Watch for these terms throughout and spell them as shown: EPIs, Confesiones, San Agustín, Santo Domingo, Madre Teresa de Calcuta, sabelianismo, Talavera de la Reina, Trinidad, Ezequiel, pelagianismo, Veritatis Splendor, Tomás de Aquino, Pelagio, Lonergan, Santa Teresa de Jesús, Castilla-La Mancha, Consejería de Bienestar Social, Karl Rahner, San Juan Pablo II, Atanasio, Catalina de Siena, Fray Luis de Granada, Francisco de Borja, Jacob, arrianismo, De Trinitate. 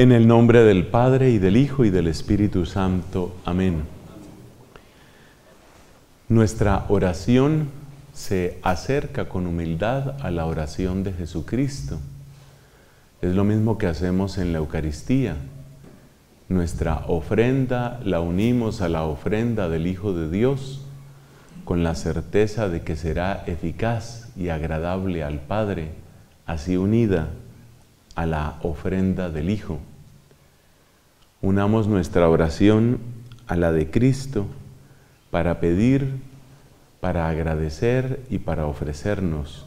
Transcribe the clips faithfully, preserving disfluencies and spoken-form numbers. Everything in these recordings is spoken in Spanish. En el nombre del Padre, y del Hijo, y del Espíritu Santo. Amén. Nuestra oración se acerca con humildad a la oración de Jesucristo. Es lo mismo que hacemos en la Eucaristía. Nuestra ofrenda la unimos a la ofrenda del Hijo de Dios, con la certeza de que será eficaz y agradable al Padre, así unida a la ofrenda del Hijo. Unamos nuestra oración a la de Cristo para pedir, para agradecer y para ofrecernos.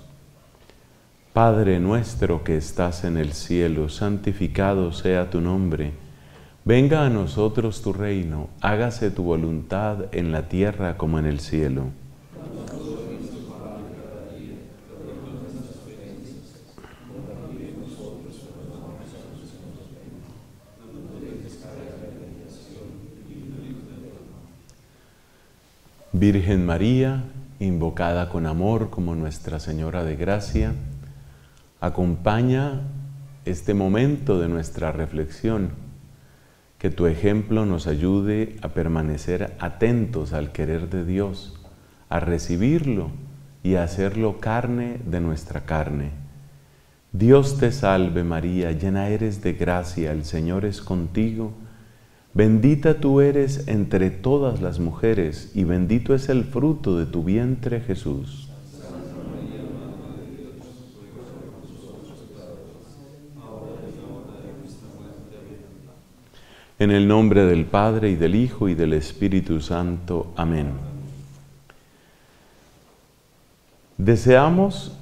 Padre nuestro que estás en el cielo, santificado sea tu nombre. Venga a nosotros tu reino, hágase tu voluntad en la tierra como en el cielo. Virgen María, invocada con amor como Nuestra Señora de Gracia, acompaña este momento de nuestra reflexión. Que tu ejemplo nos ayude a permanecer atentos al querer de Dios, a recibirlo y a hacerlo carne de nuestra carne. Dios te salve María, llena eres de gracia, el Señor es contigo. Bendita tú eres entre todas las mujeres, y bendito es el fruto de tu vientre, Jesús. Santa María, Madre de Dios, ruega por nosotros pecadores, ahora y en la hora de nuestra muerte. Amén. En el nombre del Padre, y del Hijo, y del Espíritu Santo. Amén. Deseamos,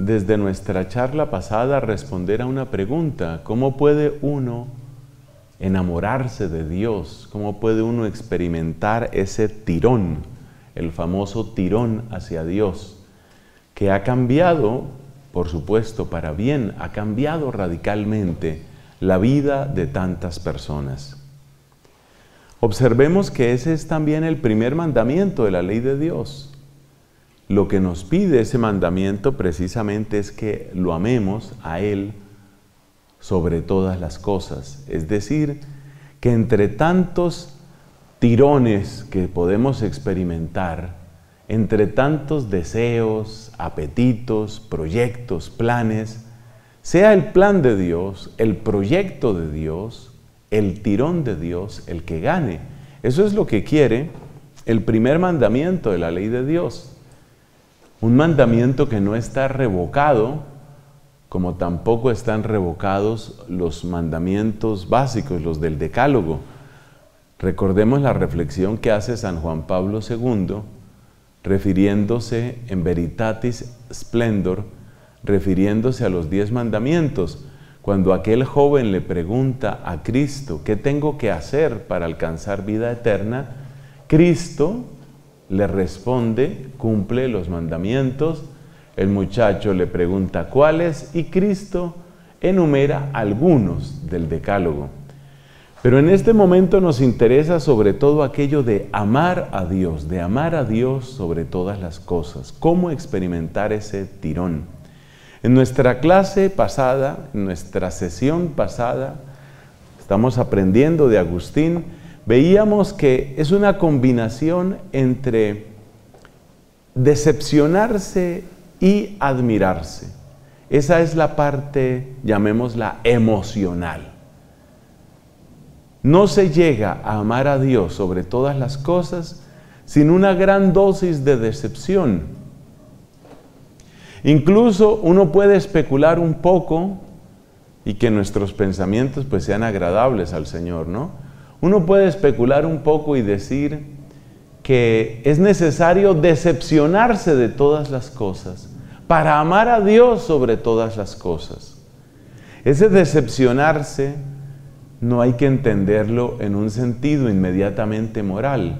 desde nuestra charla pasada, responder a una pregunta. ¿Cómo puede uno enamorarse de Dios? ¿Cómo puede uno experimentar ese tirón, el famoso tirón hacia Dios, que ha cambiado, por supuesto, para bien, ha cambiado radicalmente la vida de tantas personas? Observemos que ese es también el primer mandamiento de la ley de Dios. Lo que nos pide ese mandamiento precisamente es que lo amemos a Él sobre todas las cosas. Es decir, que entre tantos tirones que podemos experimentar, entre tantos deseos, apetitos, proyectos, planes, sea el plan de Dios, el proyecto de Dios, el tirón de Dios el que gane. Eso es lo que quiere el primer mandamiento de la ley de Dios. Un mandamiento que no está revocado, como tampoco están revocados los mandamientos básicos, los del Decálogo. Recordemos la reflexión que hace San Juan Pablo segundo, refiriéndose en Veritatis Splendor, refiriéndose a los diez mandamientos, cuando aquel joven le pregunta a Cristo, ¿qué tengo que hacer para alcanzar vida eterna? Cristo le responde, cumple los mandamientos. El muchacho le pregunta cuáles y Cristo enumera algunos del Decálogo. Pero en este momento nos interesa sobre todo aquello de amar a Dios, de amar a Dios sobre todas las cosas. ¿Cómo experimentar ese tirón? En nuestra clase pasada, en nuestra sesión pasada, estamos aprendiendo de Agustín, veíamos que es una combinación entre decepcionarse y admirarse. Esa es la parte, llamémosla, emocional. No se llega a amar a Dios sobre todas las cosas sin una gran dosis de decepción. Incluso uno puede especular un poco y que nuestros pensamientos pues sean agradables al Señor, ¿no? Uno puede especular un poco y decir que es necesario decepcionarse de todas las cosas para amar a Dios sobre todas las cosas. Ese decepcionarse no hay que entenderlo en un sentido inmediatamente moral.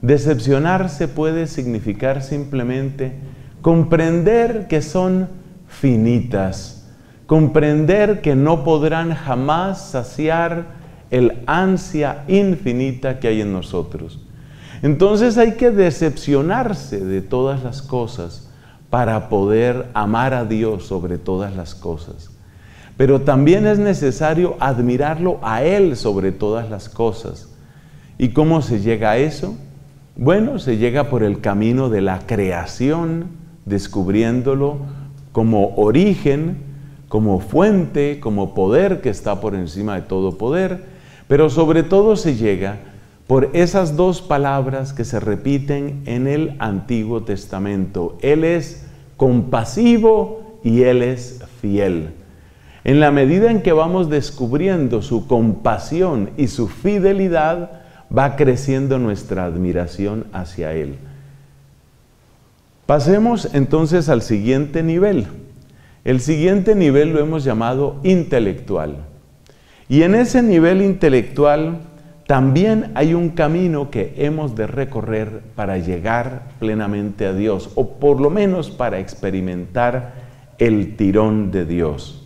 Decepcionarse puede significar simplemente comprender que son finitas, comprender que no podrán jamás saciar el ansia infinita que hay en nosotros. Entonces hay que decepcionarse de todas las cosas para poder amar a Dios sobre todas las cosas. Pero también es necesario admirarlo a Él sobre todas las cosas. ¿Y cómo se llega a eso? Bueno, se llega por el camino de la creación, descubriéndolo como origen, como fuente, como poder que está por encima de todo poder. Pero sobre todo se llega por esas dos palabras que se repiten en el Antiguo Testamento. Él es compasivo y Él es fiel. En la medida en que vamos descubriendo su compasión y su fidelidad, va creciendo nuestra admiración hacia Él. Pasemos entonces al siguiente nivel. El siguiente nivel lo hemos llamado intelectual. Y en ese nivel intelectual también hay un camino que hemos de recorrer para llegar plenamente a Dios, o por lo menos para experimentar el tirón de Dios.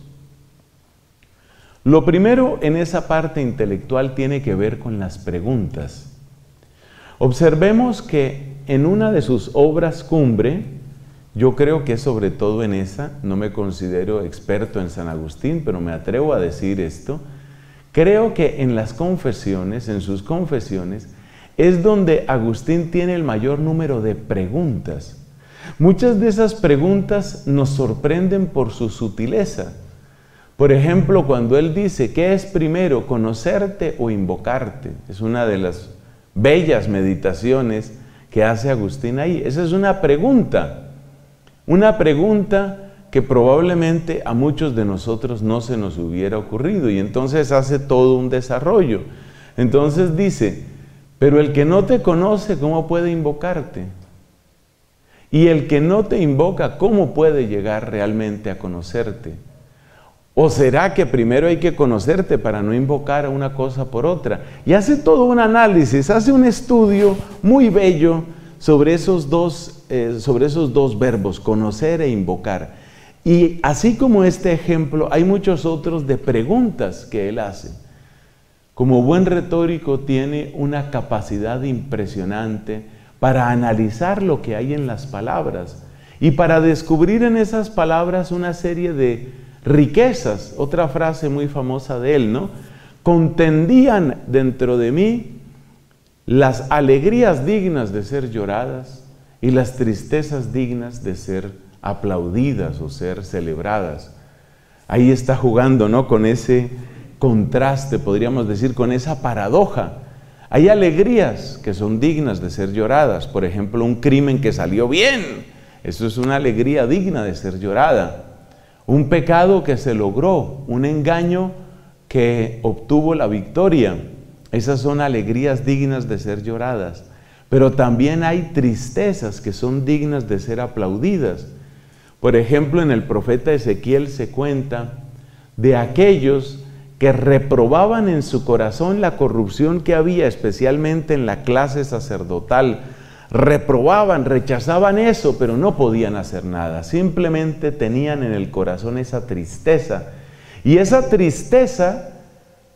Lo primero en esa parte intelectual tiene que ver con las preguntas. Observemos que en una de sus obras cumbre, yo creo que sobre todo en esa, no me considero experto en San Agustín, pero me atrevo a decir esto, creo que en las confesiones, en sus confesiones, es donde Agustín tiene el mayor número de preguntas. Muchas de esas preguntas nos sorprenden por su sutileza. Por ejemplo, cuando él dice, ¿qué es primero, conocerte o invocarte? Es una de las bellas meditaciones que hace Agustín ahí. Esa es una pregunta, una pregunta que probablemente a muchos de nosotros no se nos hubiera ocurrido, y entonces hace todo un desarrollo. Entonces dice, pero el que no te conoce, ¿cómo puede invocarte? Y el que no te invoca, ¿cómo puede llegar realmente a conocerte? ¿O será que primero hay que conocerte para no invocar a una cosa por otra? Y hace todo un análisis, hace un estudio muy bello sobre esos dos, eh, sobre esos dos verbos, conocer e invocar. Y así como este ejemplo, hay muchos otros de preguntas que él hace. Como buen retórico tiene una capacidad impresionante para analizar lo que hay en las palabras y para descubrir en esas palabras una serie de riquezas, otra frase muy famosa de él, ¿no? Contendían dentro de mí las alegrías dignas de ser lloradas y las tristezas dignas de ser aplaudidas o ser celebradas. Ahí está jugando, ¿no? Con ese contraste, podríamos decir, con esa paradoja. Hay alegrías que son dignas de ser lloradas, por ejemplo, un crimen que salió bien, eso es una alegría digna de ser llorada. Un pecado que se logró, un engaño que obtuvo la victoria. Esas son alegrías dignas de ser lloradas. Pero también hay tristezas que son dignas de ser aplaudidas. Por ejemplo, en el profeta Ezequiel se cuenta de aquellos que reprobaban en su corazón la corrupción que había, especialmente en la clase sacerdotal. Reprobaban, rechazaban eso, pero no podían hacer nada. Simplemente tenían en el corazón esa tristeza. Y esa tristeza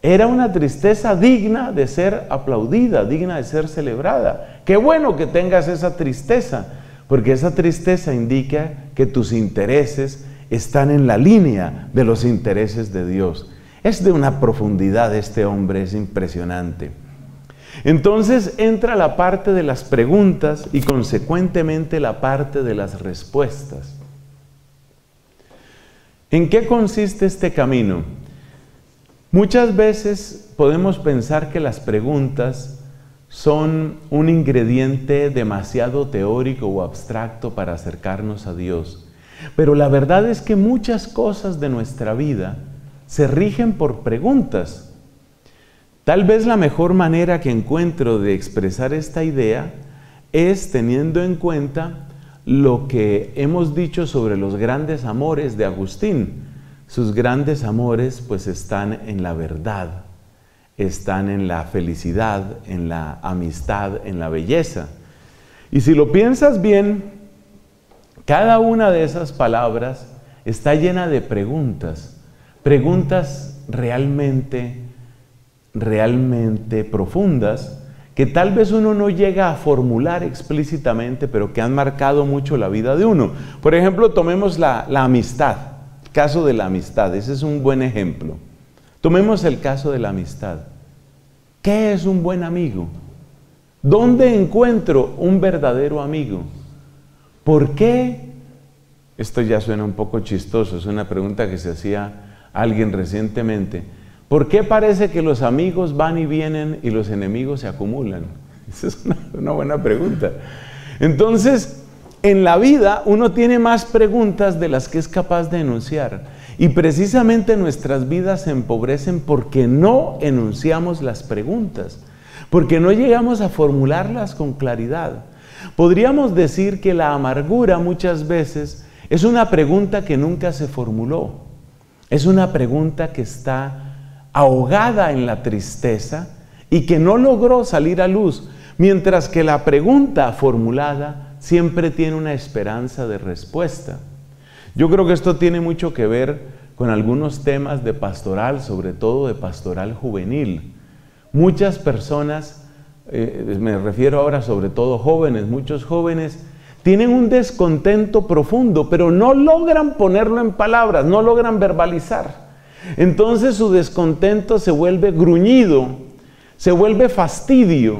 era una tristeza digna de ser aplaudida, digna de ser celebrada. Qué bueno que tengas esa tristeza, porque esa tristeza indica que tus intereses están en la línea de los intereses de Dios. Es de una profundidad este hombre, es impresionante. Entonces entra la parte de las preguntas y consecuentemente la parte de las respuestas. ¿En qué consiste este camino? Muchas veces podemos pensar que las preguntas son un ingrediente demasiado teórico o abstracto para acercarnos a Dios. Pero la verdad es que muchas cosas de nuestra vida se rigen por preguntas. Tal vez la mejor manera que encuentro de expresar esta idea es teniendo en cuenta lo que hemos dicho sobre los grandes amores de Agustín. Sus grandes amores pues están en la verdad, están en la felicidad, en la amistad, en la belleza. Y si lo piensas bien, cada una de esas palabras está llena de preguntas, preguntas realmente realmente profundas, que tal vez uno no llega a formular explícitamente, pero que han marcado mucho la vida de uno. Por ejemplo, tomemos la, la amistad. Caso de la amistad, ese es un buen ejemplo. Tomemos el caso de la amistad. ¿Qué es un buen amigo? ¿Dónde encuentro un verdadero amigo? ¿Por qué? Esto ya suena un poco chistoso, es una pregunta que se hacía alguien recientemente. ¿Por qué parece que los amigos van y vienen y los enemigos se acumulan? Esa es una, una buena pregunta. Entonces, en la vida uno tiene más preguntas de las que es capaz de enunciar. Y precisamente nuestras vidas se empobrecen porque no enunciamos las preguntas. Porque no llegamos a formularlas con claridad. Podríamos decir que la amargura muchas veces es una pregunta que nunca se formuló. Es una pregunta que está ahogada en la tristeza y que no logró salir a luz, mientras que la pregunta formulada siempre tiene una esperanza de respuesta. Yo creo que esto tiene mucho que ver con algunos temas de pastoral, sobre todo de pastoral juvenil. Muchas personas, eh, me refiero ahora sobre todo jóvenes, muchos jóvenes, tienen un descontento profundo, pero no logran ponerlo en palabras, no logran verbalizar. Entonces su descontento se vuelve gruñido, se vuelve fastidio,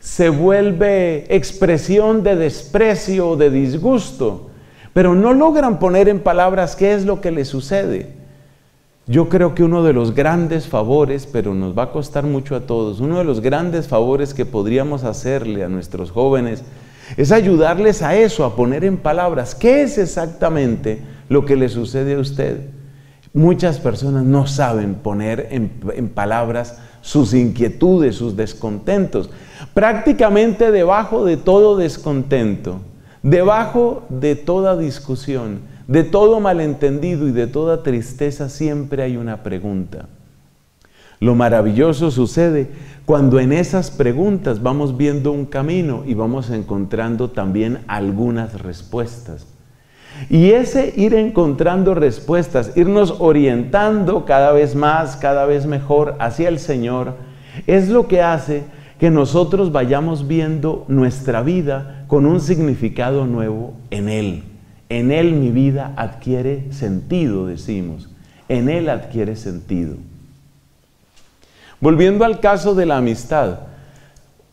se vuelve expresión de desprecio, de disgusto, pero no logran poner en palabras qué es lo que les sucede. Yo creo que uno de los grandes favores, pero nos va a costar mucho a todos, uno de los grandes favores que podríamos hacerle a nuestros jóvenes es ayudarles a eso, a poner en palabras qué es exactamente lo que le sucede a usted. Muchas personas no saben poner en, en palabras sus inquietudes, sus descontentos. Prácticamente debajo de todo descontento, debajo de toda discusión, de todo malentendido y de toda tristeza siempre hay una pregunta. Lo maravilloso sucede cuando en esas preguntas vamos viendo un camino y vamos encontrando también algunas respuestas. Y ese ir encontrando respuestas, irnos orientando cada vez más, cada vez mejor hacia el Señor, es lo que hace que nosotros vayamos viendo nuestra vida con un significado nuevo en Él. En Él mi vida adquiere sentido, decimos. En Él adquiere sentido. Volviendo al caso de la amistad.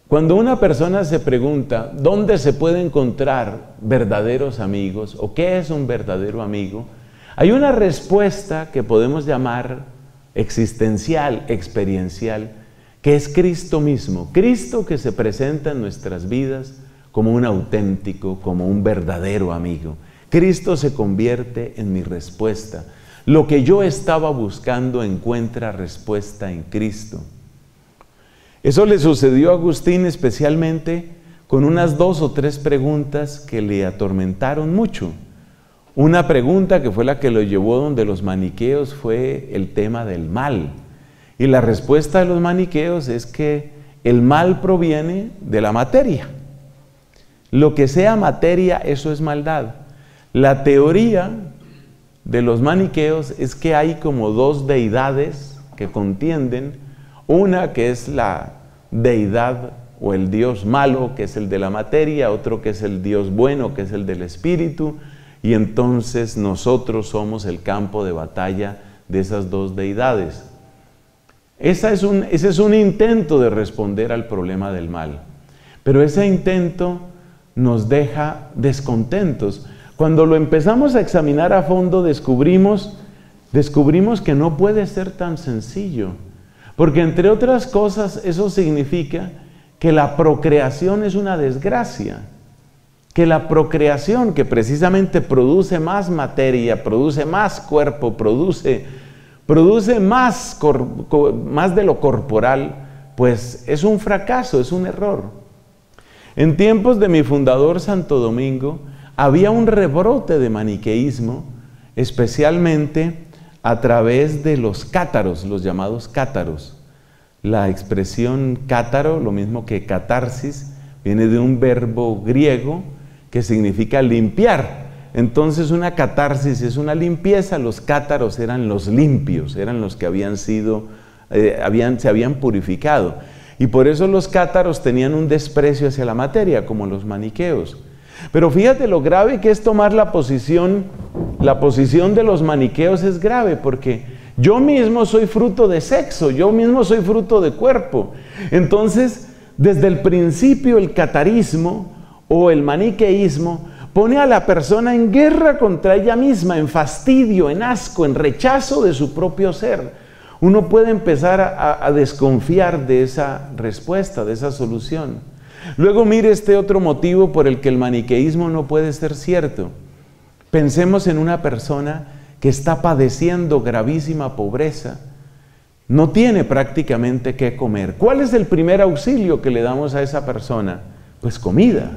Cuando una persona se pregunta dónde se puede encontrar verdaderos amigos o qué es un verdadero amigo, hay una respuesta que podemos llamar existencial, experiencial, que es Cristo mismo. Cristo que se presenta en nuestras vidas como un auténtico, como un verdadero amigo. Cristo se convierte en mi respuesta. Lo que yo estaba buscando encuentra respuesta en Cristo. Eso le sucedió a Agustín especialmente con unas dos o tres preguntas que le atormentaron mucho. Una pregunta que fue la que lo llevó donde los maniqueos fue el tema del mal. Y la respuesta de los maniqueos es que el mal proviene de la materia. Lo que sea materia, eso es maldad. La teoría de los maniqueos es que hay como dos deidades que contienden, una que es la deidad o el dios malo, que es el de la materia, otro que es el dios bueno, que es el del espíritu, y entonces nosotros somos el campo de batalla de esas dos deidades. Esa es un, ese es un intento de responder al problema del mal, pero ese intento nos deja descontentos. Cuando lo empezamos a examinar a fondo, descubrimos, descubrimos que no puede ser tan sencillo. Porque entre otras cosas, eso significa que la procreación es una desgracia. Que la procreación, que precisamente produce más materia, produce más cuerpo, produce, produce más, cor, cor, más de lo corporal, pues es un fracaso, es un error. En tiempos de mi fundador Santo Domingo, había un rebrote de maniqueísmo, especialmente a través de los cátaros, los llamados cátaros. La expresión cátaro, lo mismo que catarsis, viene de un verbo griego que significa limpiar. Entonces una catarsis es una limpieza, los cátaros eran los limpios, eran los que habían sido, eh, habían, se habían purificado. Y por eso los cátaros tenían un desprecio hacia la materia, como los maniqueos. Pero fíjate lo grave que es tomar la posición, la posición de los maniqueos es grave, porque yo mismo soy fruto de sexo, yo mismo soy fruto de cuerpo. Entonces, desde el principio el catarismo o el maniqueísmo pone a la persona en guerra contra ella misma, en fastidio, en asco, en rechazo de su propio ser. Uno puede empezar a, a desconfiar de esa respuesta, de esa solución. Luego mire este otro motivo por el que el maniqueísmo no puede ser cierto. Pensemos en una persona que está padeciendo gravísima pobreza, no tiene prácticamente qué comer. ¿Cuál es el primer auxilio que le damos a esa persona? Pues comida.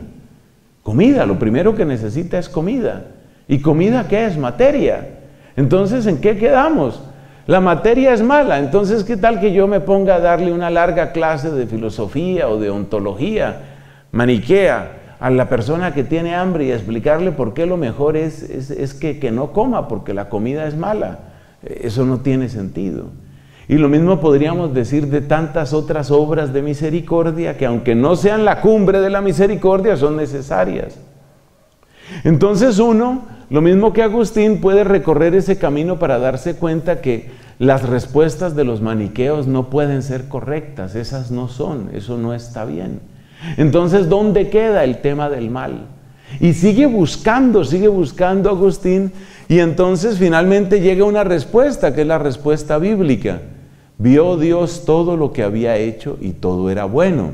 Comida, lo primero que necesita es comida. ¿Y comida qué es? Materia. Entonces, ¿en qué quedamos? La materia es mala, entonces, ¿qué tal que yo me ponga a darle una larga clase de filosofía o de ontología maniquea a la persona que tiene hambre y explicarle por qué lo mejor es, es, es que, que no coma, porque la comida es mala? Eso no tiene sentido. Y lo mismo podríamos decir de tantas otras obras de misericordia que, aunque no sean la cumbre de la misericordia, son necesarias. Entonces uno, lo mismo que Agustín, puede recorrer ese camino para darse cuenta que las respuestas de los maniqueos no pueden ser correctas, esas no son, eso no está bien. Entonces, ¿dónde queda el tema del mal? Y sigue buscando, sigue buscando Agustín, y entonces finalmente llega una respuesta, que es la respuesta bíblica. Vio Dios todo lo que había hecho y todo era bueno.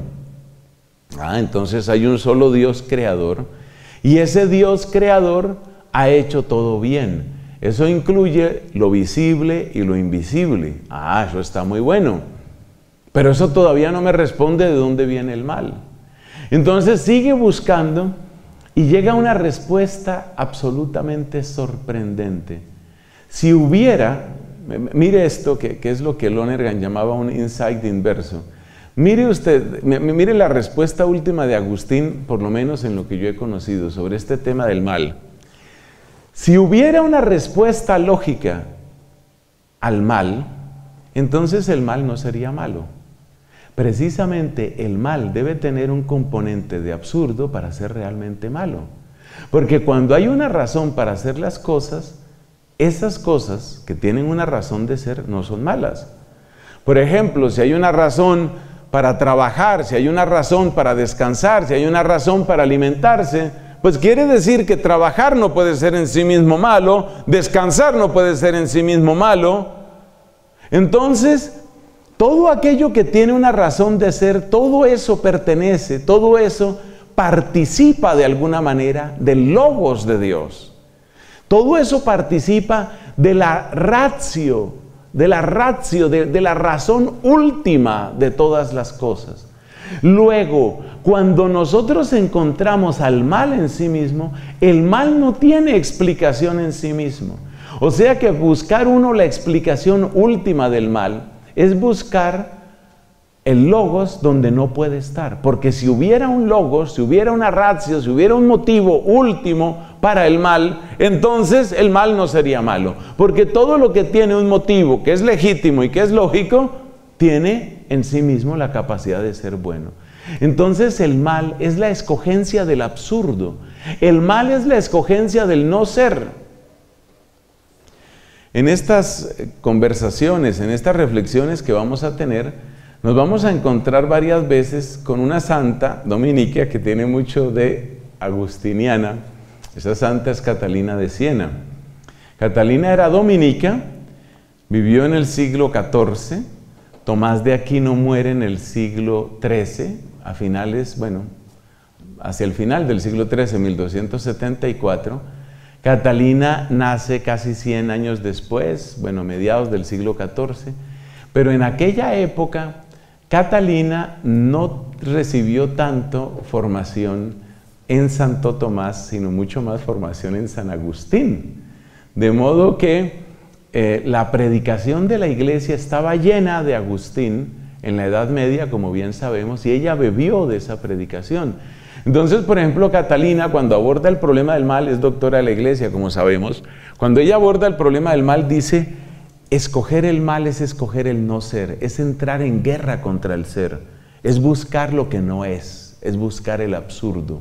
Ah, entonces hay un solo Dios creador, y ese Dios creador ha hecho todo bien. Eso incluye lo visible y lo invisible. Ah, eso está muy bueno. Pero eso todavía no me responde de dónde viene el mal. Entonces sigue buscando y llega una respuesta absolutamente sorprendente. Si hubiera, mire esto, que, que es lo que Lonergan llamaba un insight inverso. Mire usted, mire la respuesta última de Agustín, por lo menos en lo que yo he conocido, sobre este tema del mal. Si hubiera una respuesta lógica al mal, entonces el mal no sería malo. Precisamente el mal debe tener un componente de absurdo para ser realmente malo. Porque cuando hay una razón para hacer las cosas, esas cosas que tienen una razón de ser no son malas. Por ejemplo, si hay una razón para trabajar, si hay una razón para descansar, si hay una razón para alimentarse, pues quiere decir que trabajar no puede ser en sí mismo malo, descansar no puede ser en sí mismo malo. Entonces, todo aquello que tiene una razón de ser, todo eso pertenece, todo eso participa de alguna manera del logos de Dios. Todo eso participa de la ratio, de la ratio, de, de la razón última de todas las cosas. Luego, cuando nosotros encontramos al mal en sí mismo, el mal no tiene explicación en sí mismo. O sea que buscar uno la explicación última del mal es buscar el logos donde no puede estar. Porque si hubiera un logos, si hubiera una ratio, si hubiera un motivo último para el mal, entonces el mal no sería malo. Porque todo lo que tiene un motivo que es legítimo y que es lógico, tiene en sí mismo la capacidad de ser bueno. Entonces el mal es la escogencia del absurdo. El mal es la escogencia del no ser. En estas conversaciones, en estas reflexiones que vamos a tener, nos vamos a encontrar varias veces con una santa dominica que tiene mucho de agustiniana. Esa santa es Catalina de Siena. Catalina era dominica, vivió en el siglo catorce, Tomás de Aquino muere en el siglo trece, a finales, bueno, hacia el final del siglo trece, mil doscientos setenta y cuatro, Catalina nace casi cien años después, bueno, mediados del siglo catorce, pero en aquella época Catalina no recibió tanto formación en Santo Tomás, sino mucho más formación en San Agustín. De modo que eh, la predicación de la iglesia estaba llena de Agustín en la Edad Media, como bien sabemos, y ella bebió de esa predicación. Entonces, por ejemplo, Catalina, cuando aborda el problema del mal, es doctora de la Iglesia, como sabemos, cuando ella aborda el problema del mal, dice, escoger el mal es escoger el no ser, es entrar en guerra contra el ser, es buscar lo que no es, es buscar el absurdo.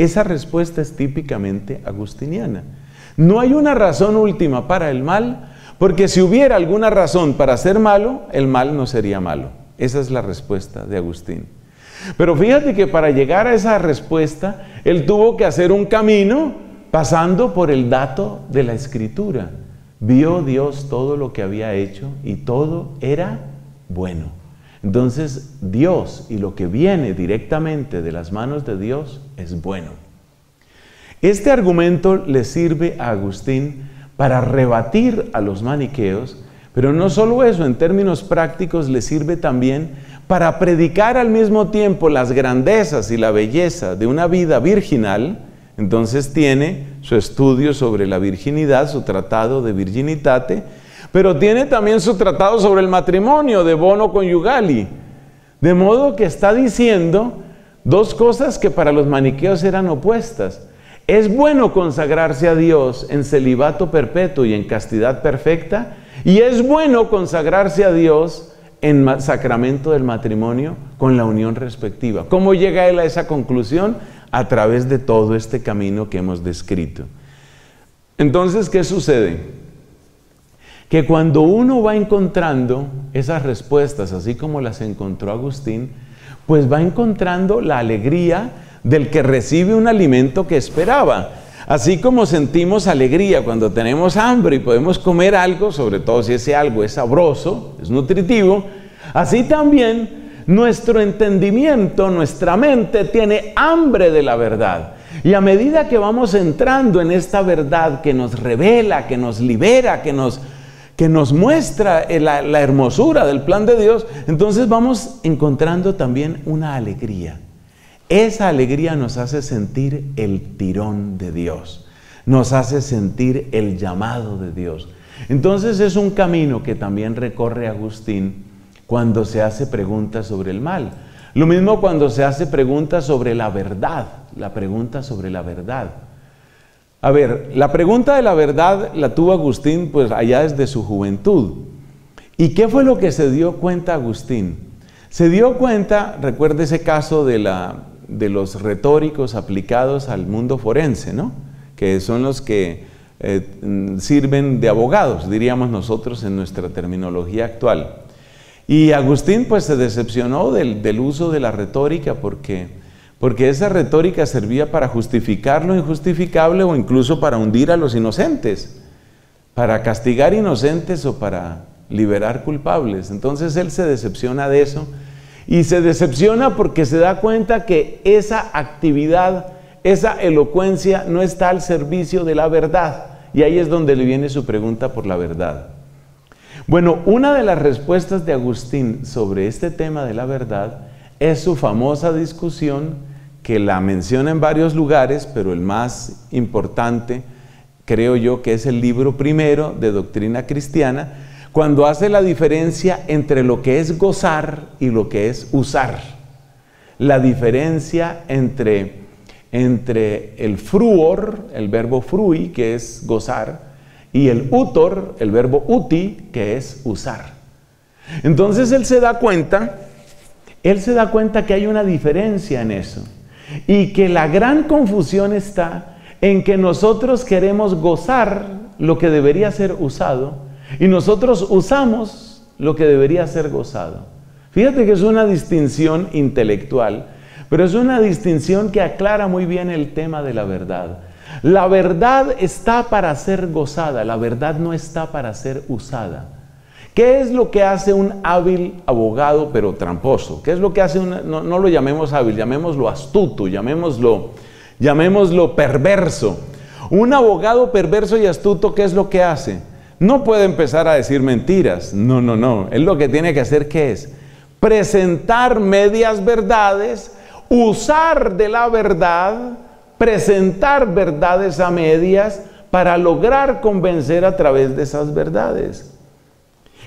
Esa respuesta es típicamente agustiniana. No hay una razón última para el mal, porque si hubiera alguna razón para ser malo, el mal no sería malo. Esa es la respuesta de Agustín. Pero fíjate que para llegar a esa respuesta, él tuvo que hacer un camino pasando por el dato de la Escritura. Vio Dios todo lo que había hecho y todo era bueno. Entonces, Dios y lo que viene directamente de las manos de Dios es bueno. Este argumento le sirve a Agustín para rebatir a los maniqueos, pero no solo eso, en términos prácticos le sirve también para predicar al mismo tiempo las grandezas y la belleza de una vida virginal. Entonces tiene su estudio sobre la virginidad, su tratado de Virginitate, pero tiene también su tratado sobre el matrimonio, de Bono Coniugali. De modo que está diciendo dos cosas que para los maniqueos eran opuestas. Es bueno consagrarse a Dios en celibato perpetuo y en castidad perfecta, y es bueno consagrarse a Dios en el sacramento del matrimonio con la unión respectiva. ¿Cómo llega él a esa conclusión? A través de todo este camino que hemos descrito. Entonces, ¿qué sucede? Que cuando uno va encontrando esas respuestas, así como las encontró Agustín, pues va encontrando la alegría del que recibe un alimento que esperaba. Así como sentimos alegría cuando tenemos hambre y podemos comer algo, sobre todo si ese algo es sabroso, es nutritivo, así también nuestro entendimiento, nuestra mente tiene hambre de la verdad. Y a medida que vamos entrando en esta verdad que nos revela, que nos libera, que nos... que nos muestra la, la hermosura del plan de Dios, entonces vamos encontrando también una alegría. Esa alegría nos hace sentir el tirón de Dios, nos hace sentir el llamado de Dios. Entonces es un camino que también recorre Agustín cuando se hace preguntas sobre el mal. Lo mismo cuando se hace preguntas sobre la verdad, la pregunta sobre la verdad. A ver, la pregunta de la verdad la tuvo Agustín pues allá desde su juventud. ¿Y qué fue lo que se dio cuenta Agustín? Se dio cuenta, recuerde ese caso de, la, de los retóricos aplicados al mundo forense, ¿no? Que son los que eh, sirven de abogados, diríamos nosotros en nuestra terminología actual. Y Agustín pues se decepcionó del, del uso de la retórica porque... Porque esa retórica servía para justificar lo injustificable o incluso para hundir a los inocentes, para castigar inocentes o para liberar culpables. Entonces él se decepciona de eso y se decepciona porque se da cuenta que esa actividad, esa elocuencia no está al servicio de la verdad. Y ahí es donde le viene su pregunta por la verdad. Bueno, una de las respuestas de Agustín sobre este tema de la verdad es su famosa discusión que la menciona en varios lugares, pero el más importante, creo yo, que es el libro primero de Doctrina Cristiana, cuando hace la diferencia entre lo que es gozar y lo que es usar. La diferencia entre, entre el fruor, el verbo frui, que es gozar, y el utor, el verbo uti, que es usar. Entonces él se da cuenta... Él se da cuenta que hay una diferencia en eso y que la gran confusión está en que nosotros queremos gozar lo que debería ser usado y nosotros usamos lo que debería ser gozado. Fíjate que es una distinción intelectual, pero es una distinción que aclara muy bien el tema de la verdad. La verdad está para ser gozada, la verdad no está para ser usada. ¿Qué es lo que hace un hábil abogado pero tramposo? ¿Qué es lo que hace un... No, no lo llamemos hábil, llamémoslo astuto, llamémoslo, llamémoslo perverso. Un abogado perverso y astuto, ¿qué es lo que hace? No puede empezar a decir mentiras. No, no, no. Él lo que tiene que hacer, ¿qué es? Presentar medias verdades, usar de la verdad, presentar verdades a medias para lograr convencer a través de esas verdades.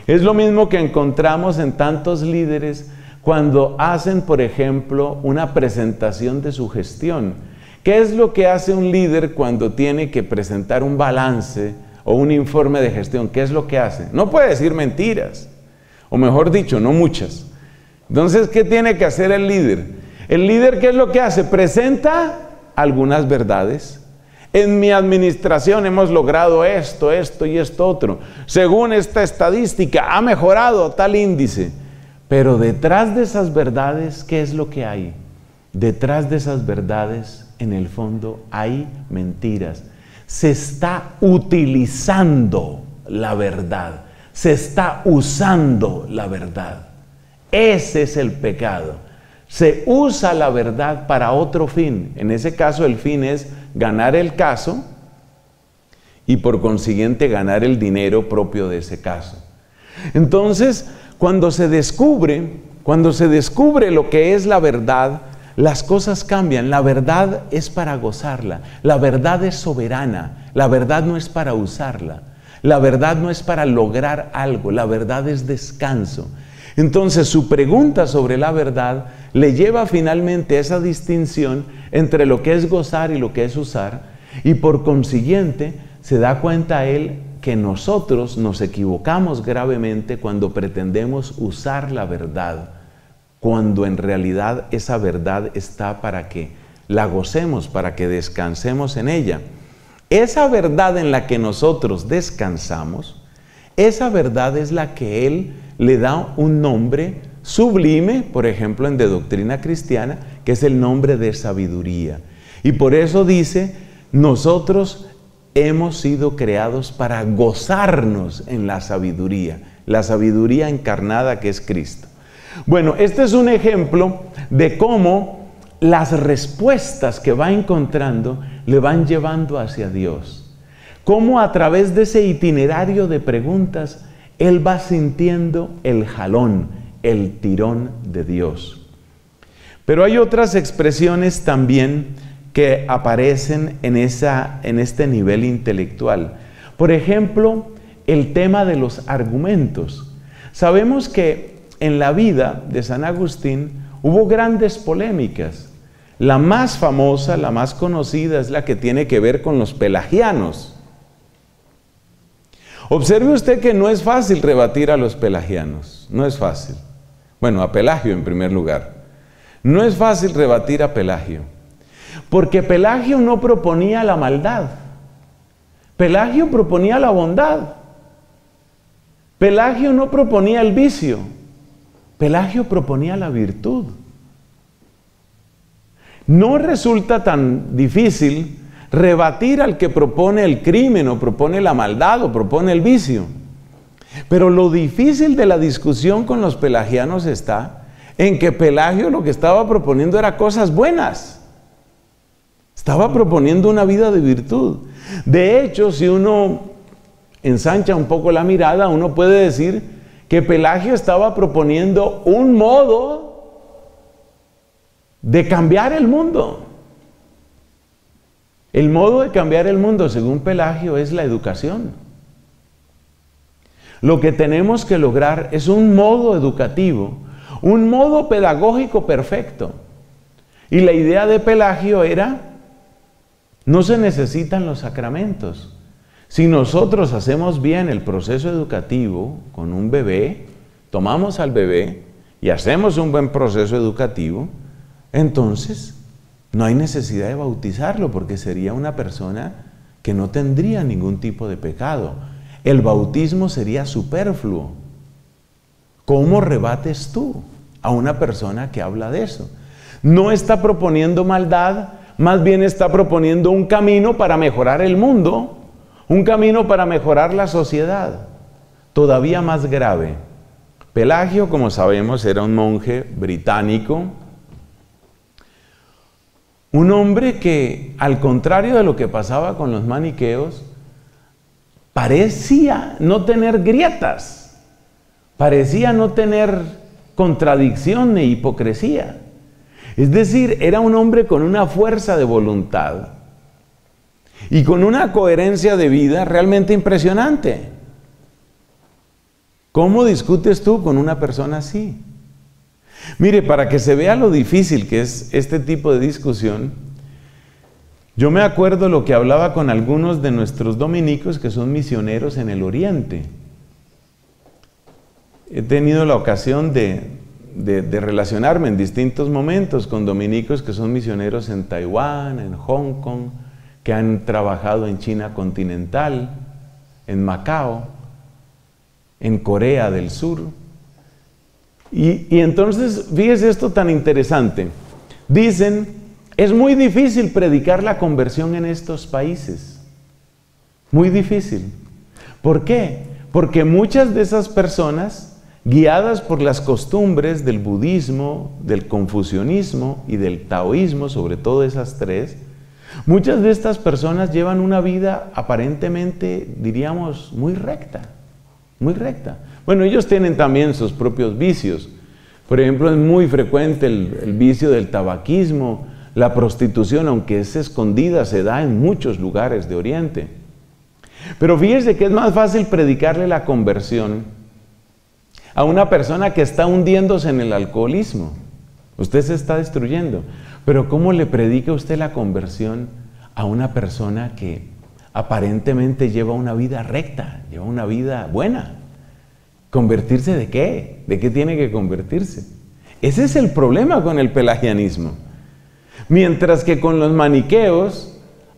Es lo mismo que encontramos en tantos líderes cuando hacen, por ejemplo, una presentación de su gestión. ¿Qué es lo que hace un líder cuando tiene que presentar un balance o un informe de gestión? ¿Qué es lo que hace? No puede decir mentiras, o mejor dicho, no muchas. Entonces, ¿qué tiene que hacer el líder? El líder, ¿qué es lo que hace? Presenta algunas verdades. En mi administración hemos logrado esto, esto y esto otro. Según esta estadística ha mejorado tal índice. Pero detrás de esas verdades, ¿qué es lo que hay? Detrás de esas verdades, en el fondo, hay mentiras. Se está utilizando la verdad. Se está usando la verdad. Ese es el pecado. Se usa la verdad para otro fin. En ese caso, el fin es ganar el caso y por consiguiente ganar el dinero propio de ese caso. Entonces, cuando se descubre, cuando se descubre lo que es la verdad, las cosas cambian. La verdad es para gozarla. La verdad es soberana. La verdad no es para usarla. La verdad no es para lograr algo. La verdad es descanso. Entonces, su pregunta sobre la verdad le lleva finalmente a esa distinción entre lo que es gozar y lo que es usar, y por consiguiente se da cuenta él que nosotros nos equivocamos gravemente cuando pretendemos usar la verdad, cuando en realidad esa verdad está para que la gocemos, para que descansemos en ella. Esa verdad en la que nosotros descansamos, esa verdad es la que él le da un nombre sublime, por ejemplo, en de doctrina cristiana, que es el nombre de sabiduría. Y por eso dice, nosotros hemos sido creados para gozarnos en la sabiduría, la sabiduría encarnada que es Cristo. Bueno, este es un ejemplo de cómo las respuestas que va encontrando le van llevando hacia Dios. Cómo a través de ese itinerario de preguntas, él va sintiendo el jalón, el tirón de Dios. Pero hay otras expresiones también que aparecen en, esa, en este nivel intelectual. Por ejemplo, el tema de los argumentos. Sabemos que en la vida de San Agustín hubo grandes polémicas. La más famosa, la más conocida, es la que tiene que ver con los pelagianos. Observe usted que no es fácil rebatir a los pelagianos, no es fácil. Bueno, a Pelagio en primer lugar. No es fácil rebatir a Pelagio, porque Pelagio no proponía la maldad. Pelagio proponía la bondad. Pelagio no proponía el vicio. Pelagio proponía la virtud. No resulta tan difícil rebatir al que propone el crimen, o propone la maldad, o propone el vicio. Pero lo difícil de la discusión con los pelagianos está en que Pelagio lo que estaba proponiendo era cosas buenas. Estaba proponiendo una vida de virtud. De hecho, si uno ensancha un poco la mirada, uno puede decir que Pelagio estaba proponiendo un modo de cambiar el mundo. El modo de cambiar el mundo, según Pelagio, es la educación. Lo que tenemos que lograr es un modo educativo, un modo pedagógico perfecto. Y la idea de Pelagio era, no se necesitan los sacramentos. Si nosotros hacemos bien el proceso educativo con un bebé, tomamos al bebé y hacemos un buen proceso educativo, entonces no hay necesidad de bautizarlo, porque sería una persona que no tendría ningún tipo de pecado. El bautismo sería superfluo. ¿Cómo rebates tú a una persona que habla de eso? No está proponiendo maldad, más bien está proponiendo un camino para mejorar el mundo, un camino para mejorar la sociedad. Todavía más grave. Pelagio, como sabemos, era un monje británico, un hombre que, al contrario de lo que pasaba con los maniqueos, parecía no tener grietas, parecía no tener contradicción ni hipocresía. Es decir, era un hombre con una fuerza de voluntad y con una coherencia de vida realmente impresionante. ¿Cómo discutes tú con una persona así? Mire, para que se vea lo difícil que es este tipo de discusión, yo me acuerdo lo que hablaba con algunos de nuestros dominicos que son misioneros en el Oriente. He tenido la ocasión de, de, de relacionarme en distintos momentos con dominicos que son misioneros en Taiwán, en Hong Kong, que han trabajado en China continental, en Macao, en Corea del Sur. Y, y entonces, fíjese esto tan interesante. Dicen, es muy difícil predicar la conversión en estos países. Muy difícil. ¿Por qué? Porque muchas de esas personas, guiadas por las costumbres del budismo, del confucianismo y del taoísmo, sobre todo esas tres, muchas de estas personas llevan una vida aparentemente, diríamos, muy recta, muy recta. Bueno, ellos tienen también sus propios vicios. Por ejemplo, es muy frecuente el, el vicio del tabaquismo, la prostitución, aunque es escondida, se da en muchos lugares de Oriente. Pero fíjense que es más fácil predicarle la conversión a una persona que está hundiéndose en el alcoholismo. Usted se está destruyendo. Pero ¿cómo le predica usted la conversión a una persona que aparentemente lleva una vida recta, lleva una vida buena? ¿Convertirse de qué? ¿De qué tiene que convertirse? Ese es el problema con el pelagianismo. Mientras que con los maniqueos,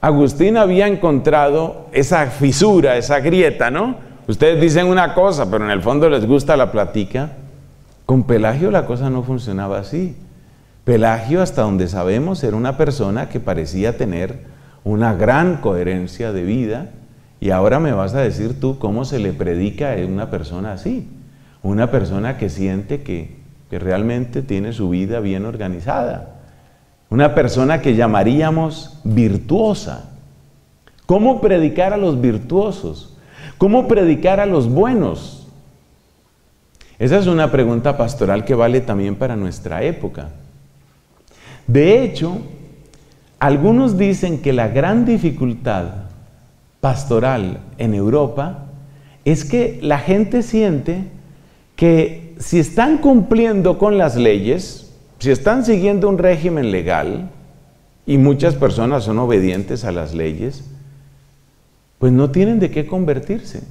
Agustín había encontrado esa fisura, esa grieta, ¿no? Ustedes dicen una cosa, pero en el fondo les gusta la plática. Con Pelagio la cosa no funcionaba así. Pelagio, hasta donde sabemos, era una persona que parecía tener una gran coherencia de vida. Y ahora me vas a decir tú cómo se le predica a una persona así. Una persona que siente que, que realmente tiene su vida bien organizada. Una persona que llamaríamos virtuosa. ¿Cómo predicar a los virtuosos? ¿Cómo predicar a los buenos? Esa es una pregunta pastoral que vale también para nuestra época. De hecho, algunos dicen que la gran dificultad pastoral en Europa es que la gente siente que si están cumpliendo con las leyes, si están siguiendo un régimen legal, y muchas personas son obedientes a las leyes, pues no tienen de qué convertirse.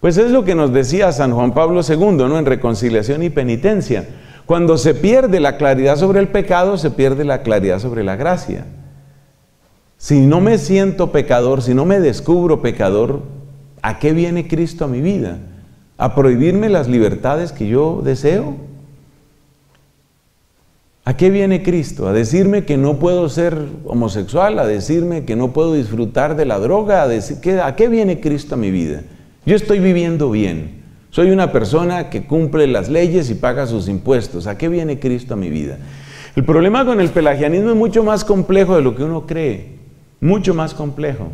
Pues es lo que nos decía San Juan Pablo segundo, ¿no? En Reconciliación y Penitencia. Cuando se pierde la claridad sobre el pecado, se pierde la claridad sobre la gracia. Si no me siento pecador, si no me descubro pecador, ¿a qué viene Cristo a mi vida? ¿A prohibirme las libertades que yo deseo? ¿A qué viene Cristo? ¿A decirme que no puedo ser homosexual? ¿A decirme que no puedo disfrutar de la droga? ¿A, decir, que, ¿a qué viene Cristo a mi vida? Yo estoy viviendo bien. Soy una persona que cumple las leyes y paga sus impuestos. ¿A qué viene Cristo a mi vida? El problema con el pelagianismo es mucho más complejo de lo que uno cree. Mucho más complejo.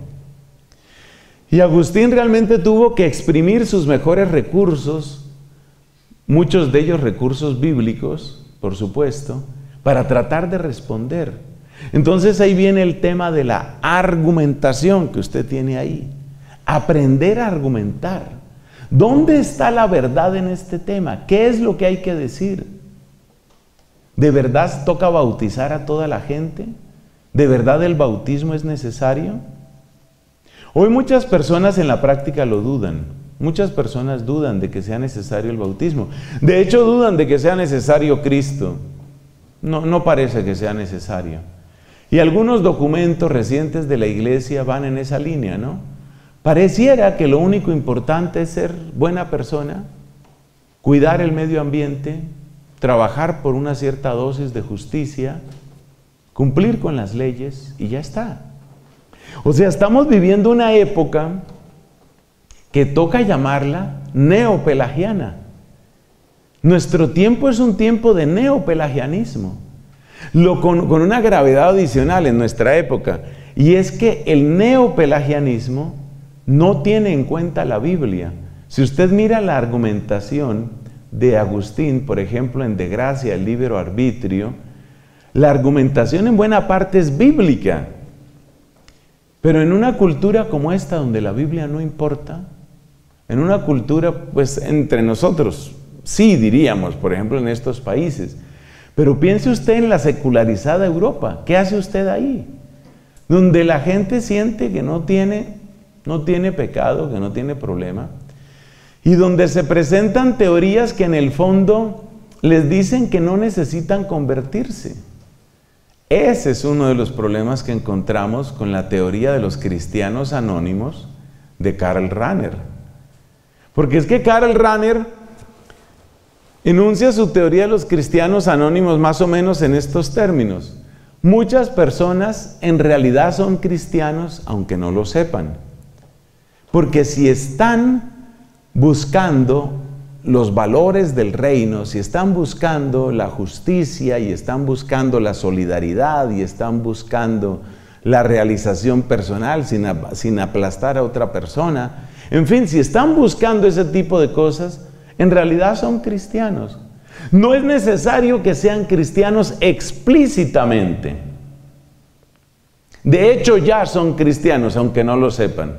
Y Agustín realmente tuvo que exprimir sus mejores recursos, muchos de ellos recursos bíblicos, por supuesto, para tratar de responder. Entonces ahí viene el tema de la argumentación que usted tiene ahí. Aprender a argumentar. ¿Dónde está la verdad en este tema? ¿Qué es lo que hay que decir? ¿De verdad toca bautizar a toda la gente? ¿De verdad el bautismo es necesario? Hoy muchas personas en la práctica lo dudan. Muchas personas dudan de que sea necesario el bautismo. De hecho, dudan de que sea necesario Cristo. No, no parece que sea necesario. Y algunos documentos recientes de la Iglesia van en esa línea, ¿no? Pareciera que lo único importante es ser buena persona, cuidar el medio ambiente, trabajar por una cierta dosis de justicia, cumplir con las leyes y ya está. O sea, estamos viviendo una época que toca llamarla neopelagiana. Nuestro tiempo es un tiempo de neopelagianismo, lo con, con una gravedad adicional en nuestra época, y es que el neopelagianismo no tiene en cuenta la Biblia. Si usted mira la argumentación de Agustín, por ejemplo, en De Gracia, el libero arbitrio, la argumentación en buena parte es bíblica, pero en una cultura como esta donde la Biblia no importa, en una cultura, pues, entre nosotros, sí diríamos, por ejemplo, en estos países, pero piense usted en la secularizada Europa, ¿qué hace usted ahí? Donde la gente siente que no tiene, no tiene pecado, que no tiene problema, y donde se presentan teorías que en el fondo les dicen que no necesitan convertirse. Ese es uno de los problemas que encontramos con la teoría de los cristianos anónimos de Karl Rahner. Porque es que Karl Rahner enuncia su teoría de los cristianos anónimos más o menos en estos términos. Muchas personas en realidad son cristianos aunque no lo sepan. Porque si están buscando los valores del reino, si están buscando la justicia y están buscando la solidaridad y están buscando la realización personal sin, sin aplastar a otra persona, en fin, si están buscando ese tipo de cosas, en realidad son cristianos. No es necesario que sean cristianos explícitamente. De hecho, ya son cristianos, aunque no lo sepan.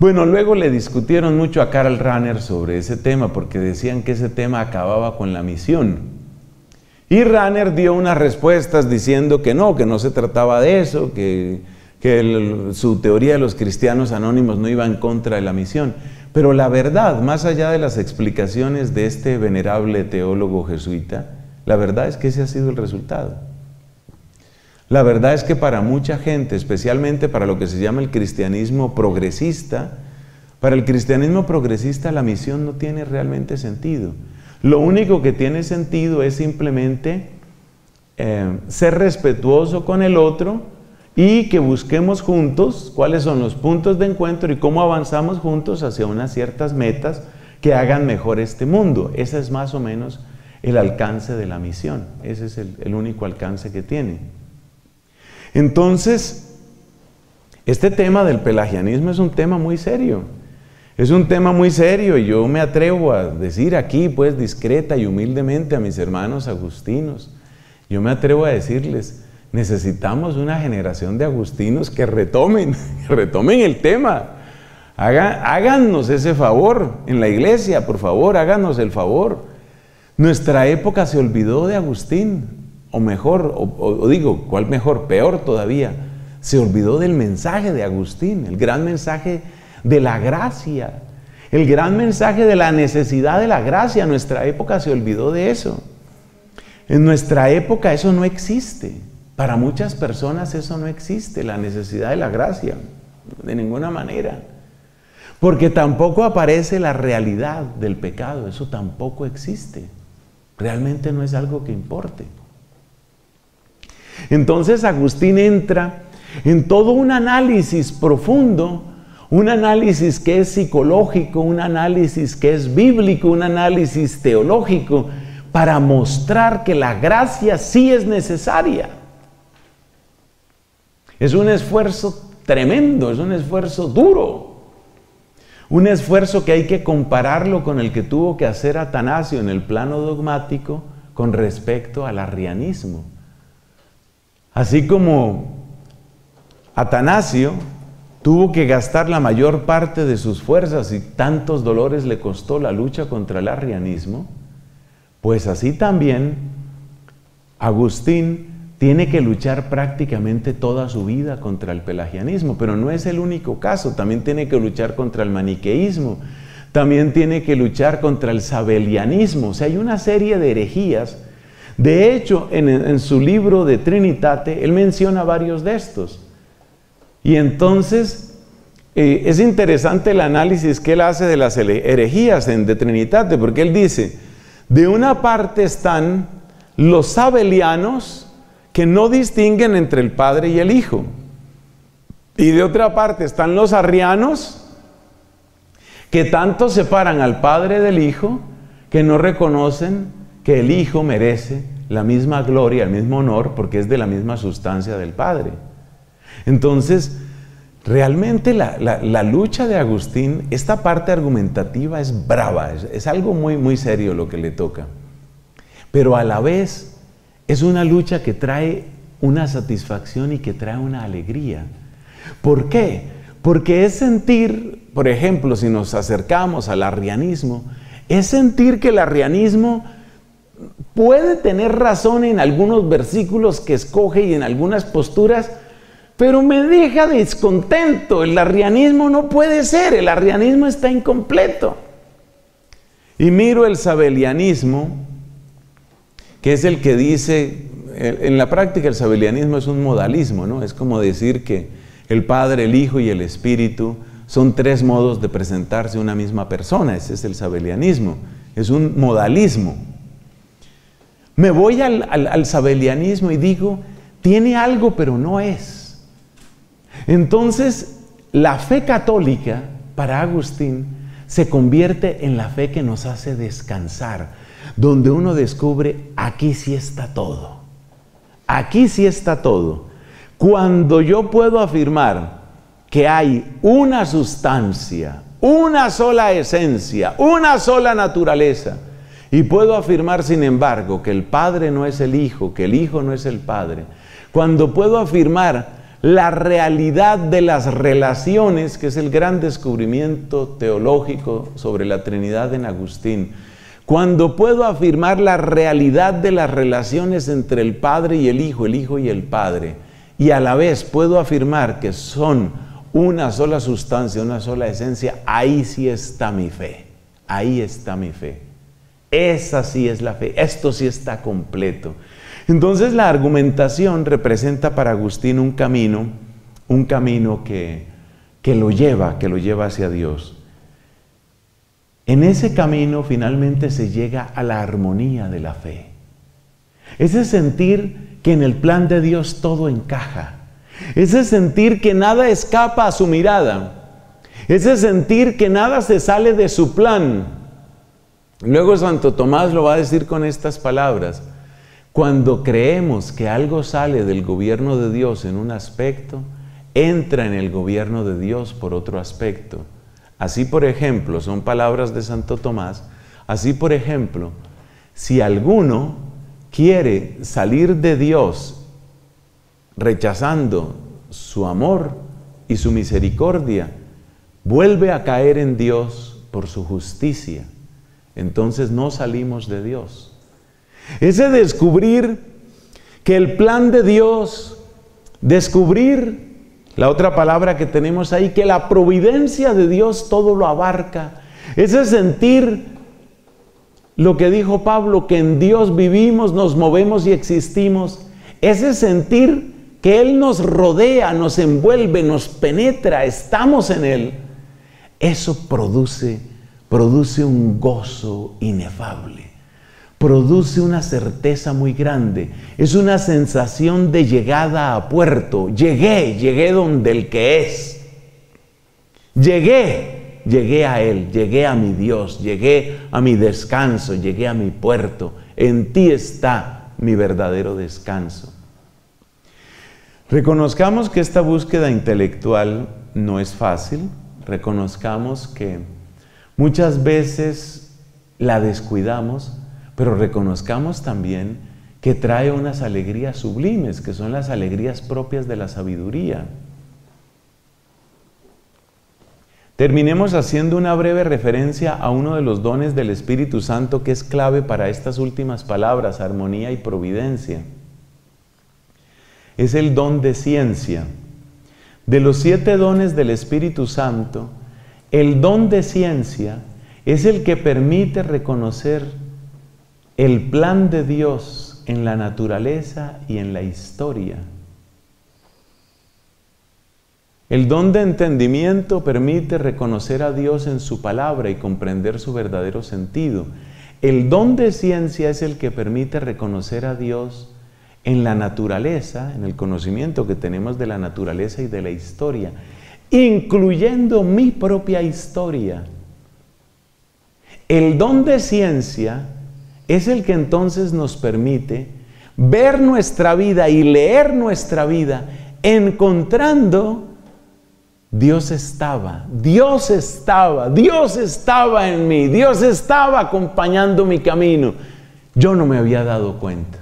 Bueno, luego le discutieron mucho a Karl Rahner sobre ese tema, porque decían que ese tema acababa con la misión. Y Rahner dio unas respuestas diciendo que no, que no se trataba de eso, que, que el, su teoría de los cristianos anónimos no iba en contra de la misión. Pero la verdad, más allá de las explicaciones de este venerable teólogo jesuita, la verdad es que ese ha sido el resultado. La verdad es que para mucha gente, especialmente para lo que se llama el cristianismo progresista, para el cristianismo progresista la misión no tiene realmente sentido. Lo único que tiene sentido es simplemente eh, ser respetuoso con el otro y que busquemos juntos cuáles son los puntos de encuentro y cómo avanzamos juntos hacia unas ciertas metas que hagan mejor este mundo. Ese es más o menos el alcance de la misión. Ese es el, el único alcance que tiene. Entonces, este tema del pelagianismo es un tema muy serio. Es un tema muy serio y yo me atrevo a decir aquí, pues, discreta y humildemente a mis hermanos agustinos. Yo me atrevo a decirles, necesitamos una generación de agustinos que retomen, que retomen el tema. Haga, háganos ese favor en la iglesia, por favor, háganos el favor. Nuestra época se olvidó de Agustín. O mejor, o, o digo, ¿cuál mejor? Peor todavía, se olvidó del mensaje de Agustín, el gran mensaje de la gracia, el gran mensaje de la necesidad de la gracia. Nuestra época se olvidó de eso. En nuestra época eso no existe. Para muchas personas eso no existe, la necesidad de la gracia, de ninguna manera. Porque tampoco aparece la realidad del pecado, eso tampoco existe. Realmente no es algo que importe. Entonces Agustín entra en todo un análisis profundo, un análisis que es psicológico, un análisis que es bíblico, un análisis teológico, para mostrar que la gracia sí es necesaria. Es un esfuerzo tremendo, es un esfuerzo duro, un esfuerzo que hay que compararlo con el que tuvo que hacer Atanasio en el plano dogmático con respecto al arrianismo. Así como Atanasio tuvo que gastar la mayor parte de sus fuerzas y tantos dolores le costó la lucha contra el arrianismo, pues así también Agustín tiene que luchar prácticamente toda su vida contra el pelagianismo, pero no es el único caso, también tiene que luchar contra el maniqueísmo, también tiene que luchar contra el sabelianismo, o sea, hay una serie de herejías. De hecho, en, en su libro De Trinitate, él menciona varios de estos. Y entonces, eh, es interesante el análisis que él hace de las herejías en De Trinitate, porque él dice, de una parte están los sabelianos que no distinguen entre el Padre y el Hijo. Y de otra parte están los arrianos que tanto separan al Padre del Hijo que no reconocen que el Hijo merece la misma gloria, el mismo honor, porque es de la misma sustancia del Padre. Entonces, realmente la, la, la lucha de Agustín, esta parte argumentativa es brava, es, es algo muy, muy serio lo que le toca. Pero a la vez, es una lucha que trae una satisfacción y que trae una alegría. ¿Por qué? Porque es sentir, por ejemplo, si nos acercamos al arrianismo, es sentir que el arrianismo puede tener razón en algunos versículos que escoge y en algunas posturas, pero me deja descontento. El arrianismo no puede ser, el arrianismo está incompleto. Y miro el sabelianismo que es el que dice, en la práctica el sabelianismo es un modalismo, ¿no? Es como decir que el Padre, el Hijo y el Espíritu son tres modos de presentarse una misma persona. Ese es el sabelianismo, es un modalismo. Me voy al, al, al sabelianismo y digo, tiene algo pero no es. Entonces, la fe católica, para Agustín, se convierte en la fe que nos hace descansar, donde uno descubre, aquí sí está todo. Aquí sí está todo. Cuando yo puedo afirmar que hay una sustancia, una sola esencia, una sola naturaleza, y puedo afirmar, sin embargo, que el Padre no es el Hijo, que el Hijo no es el Padre, cuando puedo afirmar la realidad de las relaciones, que es el gran descubrimiento teológico sobre la Trinidad en Agustín, cuando puedo afirmar la realidad de las relaciones entre el Padre y el Hijo, el Hijo y el Padre, y a la vez puedo afirmar que son una sola sustancia, una sola esencia, ahí sí está mi fe, ahí está mi fe. Esa sí es la fe, esto sí está completo. Entonces la argumentación representa para Agustín un camino, un camino que, que lo lleva, que lo lleva hacia Dios. En ese camino finalmente se llega a la armonía de la fe. Ese sentir que en el plan de Dios todo encaja. Ese sentir que nada escapa a su mirada. Ese sentir que nada se sale de su plan. Luego Santo Tomás lo va a decir con estas palabras: cuando creemos que algo sale del gobierno de Dios en un aspecto, entra en el gobierno de Dios por otro aspecto. Así, por ejemplo, son palabras de Santo Tomás, así, por ejemplo, si alguno quiere salir de Dios rechazando su amor y su misericordia, vuelve a caer en Dios por su justicia. Entonces no salimos de Dios. Ese descubrir que el plan de Dios, descubrir, la otra palabra que tenemos ahí, que la providencia de Dios todo lo abarca. Ese sentir lo que dijo Pablo, que en Dios vivimos, nos movemos y existimos. Ese sentir que Él nos rodea, nos envuelve, nos penetra, estamos en Él. Eso produce Produce un gozo inefable, produce una certeza muy grande, es una sensación de llegada a puerto. Llegué, llegué donde el que es. Llegué, llegué a Él, llegué a mi Dios, llegué a mi descanso, llegué a mi puerto. En ti está mi verdadero descanso. Reconozcamos que esta búsqueda intelectual no es fácil, reconozcamos que muchas veces la descuidamos, pero reconozcamos también que trae unas alegrías sublimes, que son las alegrías propias de la sabiduría. Terminemos haciendo una breve referencia a uno de los dones del Espíritu Santo que es clave para estas últimas palabras, armonía y providencia. Es el don de ciencia. De los siete dones del Espíritu Santo, el don de ciencia es el que permite reconocer el plan de Dios en la naturaleza y en la historia. El don de entendimiento permite reconocer a Dios en su palabra y comprender su verdadero sentido. El don de ciencia es el que permite reconocer a Dios en la naturaleza, en el conocimiento que tenemos de la naturaleza y de la historia, incluyendo mi propia historia. El don de ciencia es el que entonces nos permite ver nuestra vida y leer nuestra vida, encontrando Dios estaba, Dios estaba, Dios estaba en mí, Dios estaba acompañando mi camino. Yo no me había dado cuenta.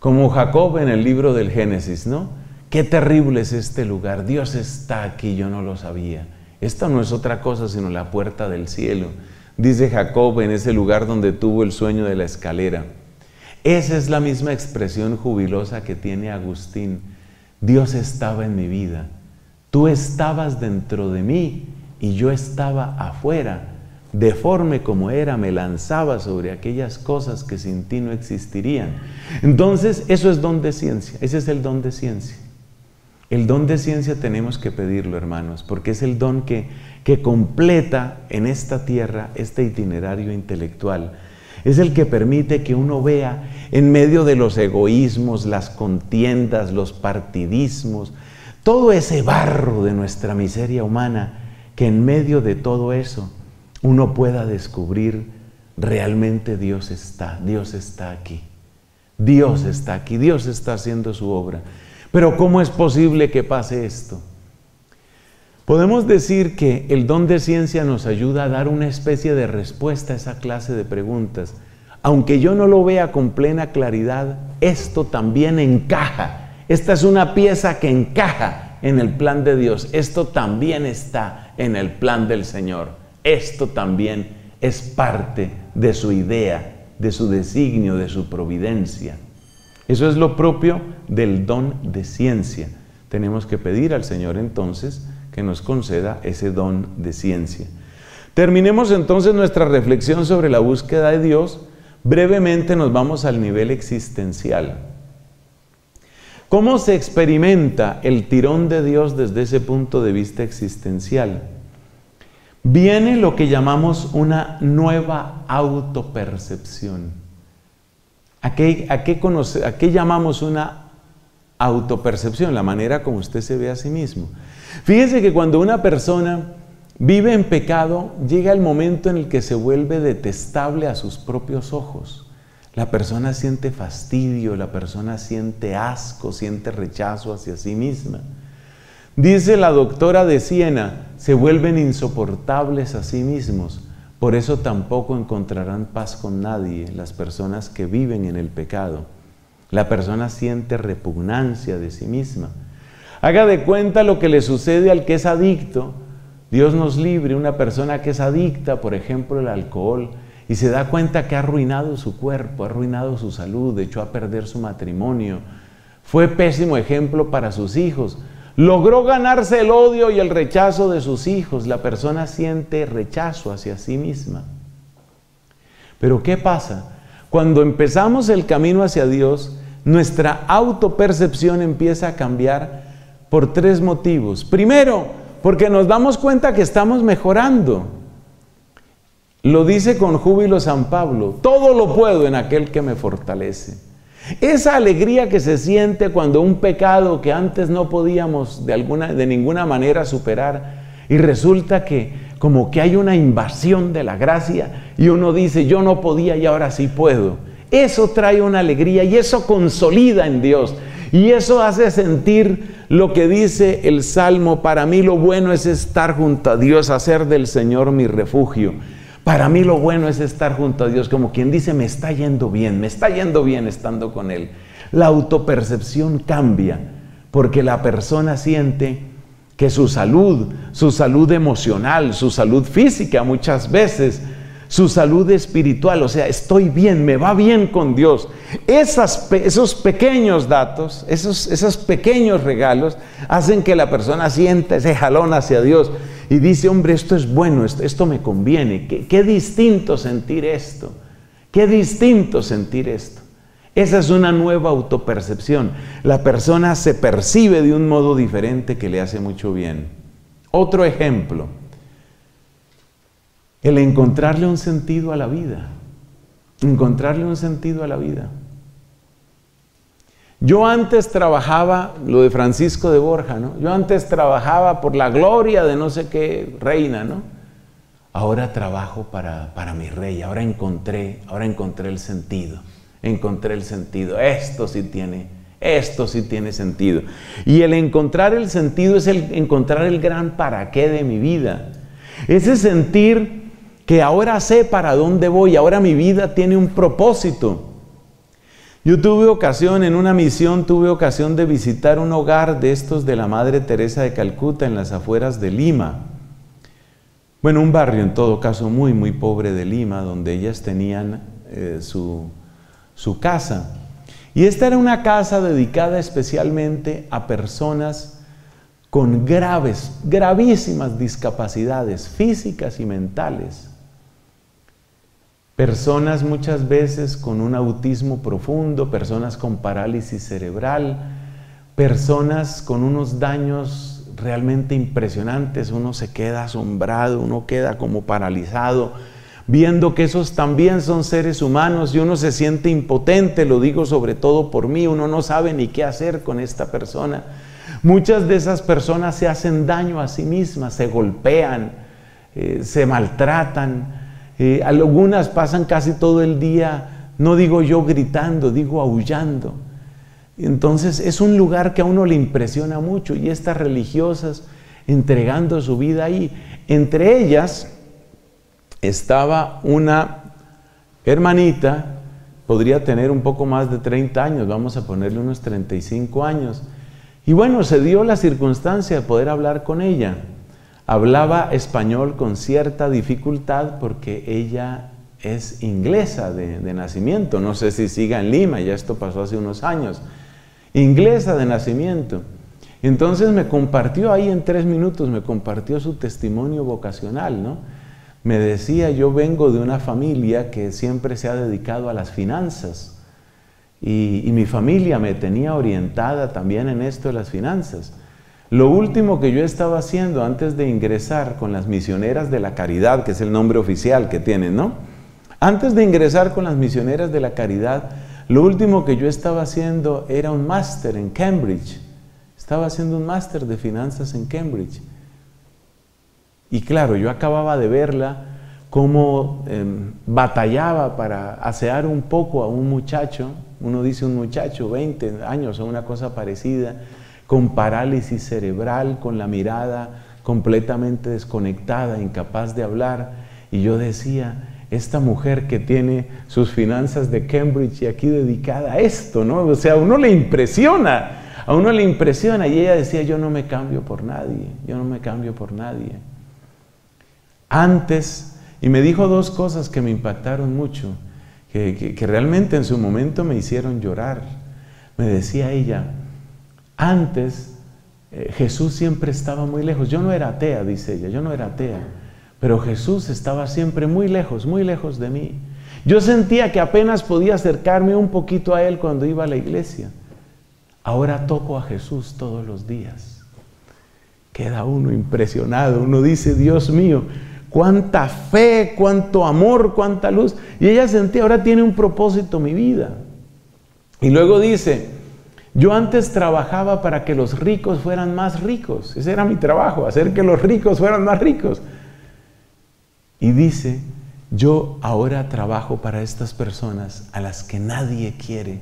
Como Jacob en el libro del Génesis, ¿no? Qué terrible es este lugar, Dios está aquí, yo no lo sabía. Esta no es otra cosa sino la puerta del cielo, dice Jacob en ese lugar donde tuvo el sueño de la escalera. Esa es la misma expresión jubilosa que tiene Agustín. Dios estaba en mi vida, tú estabas dentro de mí y yo estaba afuera, Deforme como era, me lanzaba sobre aquellas cosas que sin ti no existirían. Entonces, eso es don de ciencia, ese es el don de ciencia. El don de ciencia tenemos que pedirlo, hermanos, porque es el don que, que completa en esta tierra este itinerario intelectual. Es el que permite que uno vea en medio de los egoísmos, las contiendas, los partidismos, todo ese barro de nuestra miseria humana, que en medio de todo eso uno pueda descubrir realmente Dios está, Dios está aquí, Dios está aquí, Dios está haciendo su obra. Pero ¿cómo es posible que pase esto? Podemos decir que el don de ciencia nos ayuda a dar una especie de respuesta a esa clase de preguntas. Aunque yo no lo vea con plena claridad, esto también encaja. Esta es una pieza que encaja en el plan de Dios. Esto también está en el plan del Señor. Esto también es parte de su idea, de su designio, de su providencia. Eso es lo propio del don de ciencia. Tenemos que pedir al Señor entonces que nos conceda ese don de ciencia. Terminemos entonces nuestra reflexión sobre la búsqueda de Dios. Brevemente nos vamos al nivel existencial. ¿Cómo se experimenta el tirón de Dios desde ese punto de vista existencial? Viene lo que llamamos una nueva autopercepción. ¿A qué, a qué, conoce, a qué llamamos una autopercepción? La manera como usted se ve a sí mismo. Fíjese que cuando una persona vive en pecado, llega el momento en el que se vuelve detestable a sus propios ojos. La persona siente fastidio, la persona siente asco, siente rechazo hacia sí misma. Dice la doctora de Siena, se vuelven insoportables a sí mismos, por eso tampoco encontrarán paz con nadie las personas que viven en el pecado. La persona siente repugnancia de sí misma. Haga de cuenta lo que le sucede al que es adicto. Dios nos libre, una persona que es adicta, por ejemplo, al alcohol, y se da cuenta que ha arruinado su cuerpo, ha arruinado su salud, echó a perder su matrimonio, fue pésimo ejemplo para sus hijos. Logró ganarse el odio y el rechazo de sus hijos. La persona siente rechazo hacia sí misma. Pero ¿qué pasa? Cuando empezamos el camino hacia Dios, nuestra autopercepción empieza a cambiar por tres motivos. Primero, porque nos damos cuenta que estamos mejorando. Lo dice con júbilo San Pablo, todo lo puedo en aquel que me fortalece. Esa alegría que se siente cuando un pecado que antes no podíamos de, alguna, de ninguna manera superar, y resulta que como que hay una invasión de la gracia y uno dice, yo no podía y ahora sí puedo. Eso trae una alegría y eso consolida en Dios. Y eso hace sentir lo que dice el Salmo, para mí lo bueno es estar junto a Dios, hacer del Señor mi refugio. Para mí lo bueno es estar junto a Dios, como quien dice, me está yendo bien, me está yendo bien estando con Él. La autopercepción cambia, porque la persona siente que su salud, su salud emocional, su salud física muchas veces, su salud espiritual, o sea, estoy bien, me va bien con Dios. Esas, esos pequeños datos, esos, esos pequeños regalos, hacen que la persona sienta ese jalón hacia Dios. Y dice, hombre, esto es bueno, esto, esto me conviene. Qué, qué distinto sentir esto. Qué distinto sentir esto. Esa es una nueva autopercepción. La persona se percibe de un modo diferente que le hace mucho bien. Otro ejemplo. El encontrarle un sentido a la vida. Encontrarle un sentido a la vida. Yo antes trabajaba, lo de Francisco de Borja, ¿no? Yo antes trabajaba por la gloria de no sé qué reina, ¿no? Ahora trabajo para, para mi rey, ahora encontré, ahora encontré el sentido, encontré el sentido, esto sí tiene, esto sí tiene sentido. Y el encontrar el sentido es el encontrar el gran para qué de mi vida. Ese sentir que ahora sé para dónde voy, ahora mi vida tiene un propósito. Yo tuve ocasión, en una misión, tuve ocasión de visitar un hogar de estos de la Madre Teresa de Calcuta en las afueras de Lima. Bueno, un barrio en todo caso muy, muy pobre de Lima, donde ellas tenían eh, su, su casa. Y esta era una casa dedicada especialmente a personas con graves, gravísimas discapacidades físicas y mentales. Personas muchas veces con un autismo profundo, personas con parálisis cerebral, personas con unos daños realmente impresionantes. Uno se queda asombrado, uno queda como paralizado, viendo que esos también son seres humanos y uno se siente impotente, lo digo sobre todo por mí, uno no sabe ni qué hacer con esta persona. Muchas de esas personas se hacen daño a sí mismas, se golpean, eh, se maltratan. Eh, algunas pasan casi todo el día, no digo yo gritando, digo aullando. Entonces es un lugar que a uno le impresiona mucho, y estas religiosas entregando su vida ahí. Entre ellas estaba una hermanita, podría tener un poco más de treinta años, vamos a ponerle unos treinta y cinco años. Y bueno, se dio la circunstancia de poder hablar con ella. Hablaba español con cierta dificultad porque ella es inglesa de, de nacimiento. No sé si siga en Lima, ya esto pasó hace unos años. Inglesa de nacimiento. Entonces me compartió ahí en tres minutos, me compartió su testimonio vocacional, ¿no? Me decía, yo vengo de una familia que siempre se ha dedicado a las finanzas. Y, y mi familia me tenía orientada también en esto de las finanzas. Lo último que yo estaba haciendo antes de ingresar con las misioneras de la caridad, que es el nombre oficial que tienen, ¿no? Antes de ingresar con las misioneras de la caridad, lo último que yo estaba haciendo era un máster en Cambridge. Estaba haciendo un máster de finanzas en Cambridge. Y claro, yo acababa de verla cómo eh, batallaba para asear un poco a un muchacho, uno dice un muchacho, veinte años o una cosa parecida, con parálisis cerebral, con la mirada completamente desconectada, incapaz de hablar. Y yo decía, esta mujer que tiene sus finanzas de Cambridge y aquí dedicada a esto, ¿no? O sea, a uno le impresiona, a uno le impresiona. Y ella decía, yo no me cambio por nadie, yo no me cambio por nadie. Antes, y me dijo dos cosas que me impactaron mucho, que, que, que realmente en su momento me hicieron llorar. Me decía ella, antes, eh, Jesús siempre estaba muy lejos. Yo no era atea, dice ella, yo no era atea, pero Jesús estaba siempre muy lejos, muy lejos de mí. Yo sentía que apenas podía acercarme un poquito a Él cuando iba a la iglesia. Ahora toco a Jesús todos los días. Queda uno impresionado, uno dice, Dios mío, cuánta fe, cuánto amor, cuánta luz. Y ella sentía, ahora tiene un propósito mi vida. Y luego dice, yo antes trabajaba para que los ricos fueran más ricos. Ese era mi trabajo, hacer que los ricos fueran más ricos. Y dice, yo ahora trabajo para estas personas a las que nadie quiere.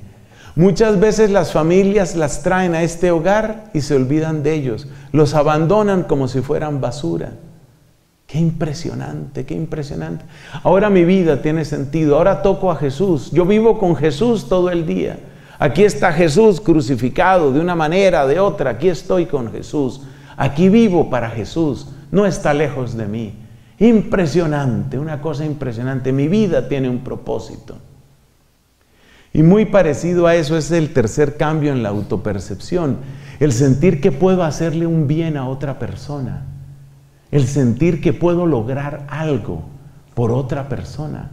Muchas veces las familias las traen a este hogar y se olvidan de ellos. Los abandonan como si fueran basura. ¡Qué impresionante, qué impresionante! Ahora mi vida tiene sentido, ahora toco a Jesús. Yo vivo con Jesús todo el día. Aquí está Jesús crucificado de una manera, de otra. Aquí estoy con Jesús. Aquí vivo para Jesús. No está lejos de mí. Impresionante, una cosa impresionante. Mi vida tiene un propósito. Y muy parecido a eso es el tercer cambio en la autopercepción. El sentir que puedo hacerle un bien a otra persona. El sentir que puedo lograr algo por otra persona.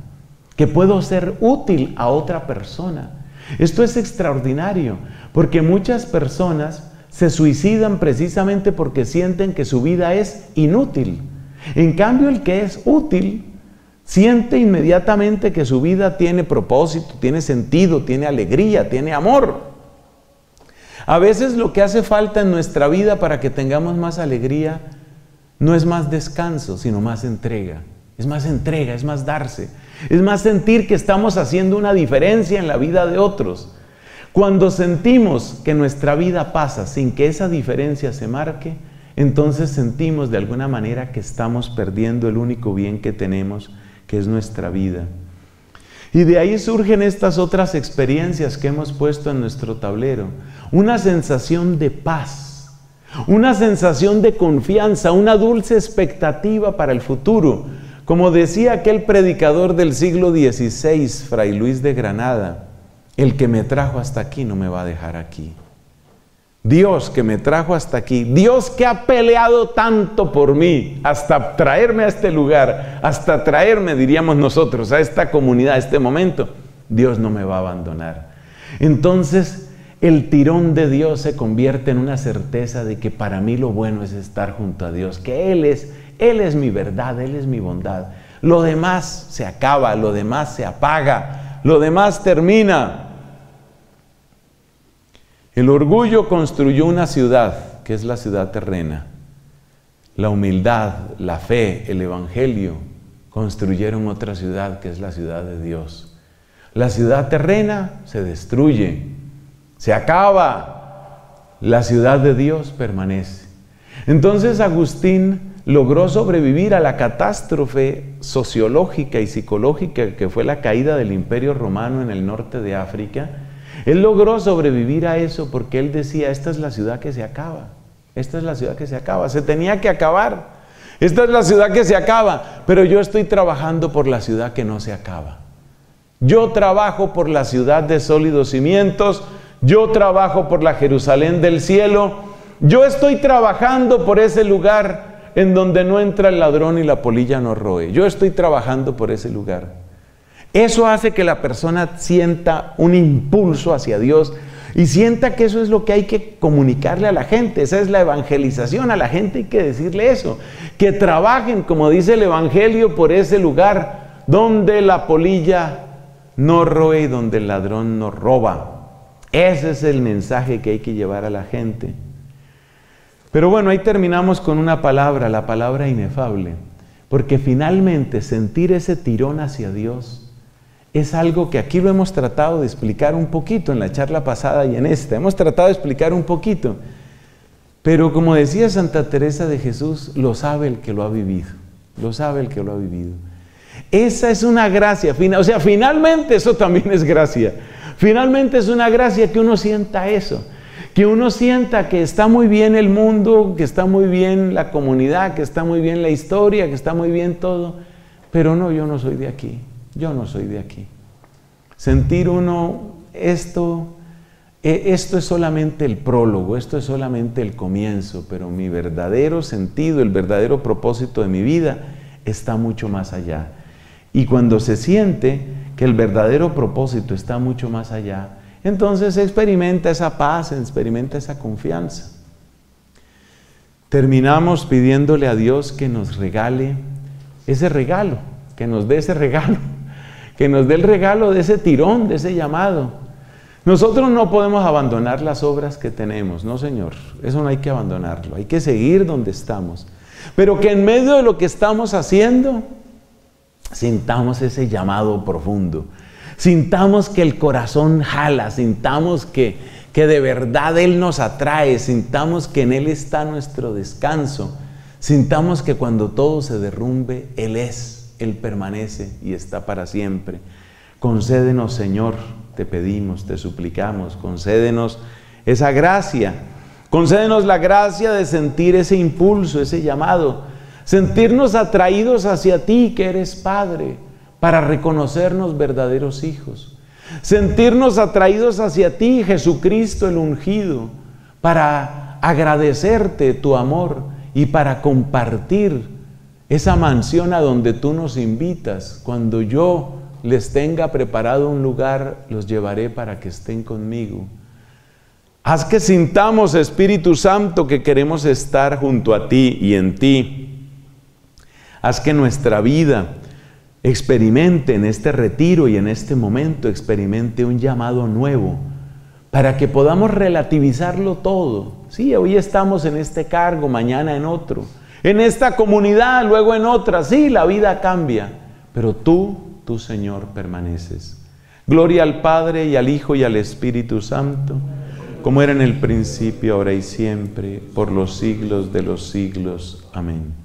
Que puedo ser útil a otra persona. Esto es extraordinario, porque muchas personas se suicidan precisamente porque sienten que su vida es inútil. En cambio, el que es útil siente inmediatamente que su vida tiene propósito, tiene sentido, tiene alegría, tiene amor. A veces lo que hace falta en nuestra vida para que tengamos más alegría no es más descanso, sino más entrega. Es más entrega, es más darse, es más sentir que estamos haciendo una diferencia en la vida de otros. Cuando sentimos que nuestra vida pasa sin que esa diferencia se marque, entonces sentimos de alguna manera que estamos perdiendo el único bien que tenemos, que es nuestra vida. Y de ahí surgen estas otras experiencias que hemos puesto en nuestro tablero. Una sensación de paz, una sensación de confianza, una dulce expectativa para el futuro. Como decía aquel predicador del siglo dieciséis, Fray Luis de Granada, el que me trajo hasta aquí no me va a dejar aquí. Dios que me trajo hasta aquí, Dios que ha peleado tanto por mí, hasta traerme a este lugar, hasta traerme, diríamos nosotros, a esta comunidad, a este momento, Dios no me va a abandonar. Entonces, el tirón de Dios se convierte en una certeza de que para mí lo bueno es estar junto a Dios, que Él es, Él es mi verdad, Él es mi bondad. Lo demás se acaba, lo demás se apaga, lo demás termina. El orgullo construyó una ciudad, que es la ciudad terrena. La humildad, la fe, el evangelio, construyeron otra ciudad, que es la ciudad de Dios. La ciudad terrena se destruye, se acaba. La ciudad de Dios permanece. Entonces Agustín logró sobrevivir a la catástrofe sociológica y psicológica que fue la caída del Imperio Romano en el norte de África. Él logró sobrevivir a eso porque él decía, esta es la ciudad que se acaba, esta es la ciudad que se acaba, se tenía que acabar, esta es la ciudad que se acaba, pero yo estoy trabajando por la ciudad que no se acaba. Yo trabajo por la ciudad de sólidos cimientos, yo trabajo por la Jerusalén del cielo, yo estoy trabajando por ese lugar en donde no entra el ladrón y la polilla no roe, yo estoy trabajando por ese lugar. Eso hace que la persona sienta un impulso hacia Dios y sienta que eso es lo que hay que comunicarle a la gente. Esa es la evangelización, a la gente hay que decirle eso. Que trabajen, como dice el Evangelio, por ese lugar donde la polilla no roe y donde el ladrón no roba. Ese es el mensaje que hay que llevar a la gente. Pero bueno, ahí terminamos con una palabra, la palabra inefable. Porque finalmente sentir ese tirón hacia Dios es algo que aquí lo hemos tratado de explicar un poquito en la charla pasada y en esta. Hemos tratado de explicar un poquito. Pero como decía Santa Teresa de Jesús, lo sabe el que lo ha vivido. Lo sabe el que lo ha vivido. Esa es una gracia. O sea, finalmente eso también es gracia. Finalmente es una gracia que uno sienta eso. Que uno sienta que está muy bien el mundo, que está muy bien la comunidad, que está muy bien la historia, que está muy bien todo. Pero no, yo no soy de aquí. Yo no soy de aquí. Sentir uno, esto, esto es solamente el prólogo, esto es solamente el comienzo, pero mi verdadero sentido, el verdadero propósito de mi vida está mucho más allá. Y cuando se siente que el verdadero propósito está mucho más allá, entonces se experimenta esa paz, se experimenta esa confianza. Terminamos pidiéndole a Dios que nos regale ese regalo, que nos dé ese regalo. Que nos dé el regalo de ese tirón, de ese llamado. Nosotros no podemos abandonar las obras que tenemos, no señor, eso no hay que abandonarlo, hay que seguir donde estamos. Pero que en medio de lo que estamos haciendo, sintamos ese llamado profundo, sintamos que el corazón jala, sintamos que, que de verdad Él nos atrae, sintamos que en Él está nuestro descanso, sintamos que cuando todo se derrumbe, Él es. Él permanece y está para siempre. Concédenos, Señor, te pedimos, te suplicamos, concédenos esa gracia, concédenos la gracia de sentir ese impulso, ese llamado, sentirnos atraídos hacia ti, que eres Padre, para reconocernos verdaderos hijos, sentirnos atraídos hacia ti, Jesucristo el ungido, para agradecerte tu amor y para compartir esa mansión a donde tú nos invitas. Cuando yo les tenga preparado un lugar, los llevaré para que estén conmigo. Haz que sintamos, Espíritu Santo, que queremos estar junto a ti y en ti. Haz que nuestra vida experimente en este retiro y en este momento, experimente un llamado nuevo, para que podamos relativizarlo todo. Sí, hoy estamos en este cargo, mañana en otro. En esta comunidad, luego en otra, sí, la vida cambia, pero tú, tú Señor, permaneces. Gloria al Padre, y al Hijo, y al Espíritu Santo, como era en el principio, ahora y siempre, por los siglos de los siglos. Amén.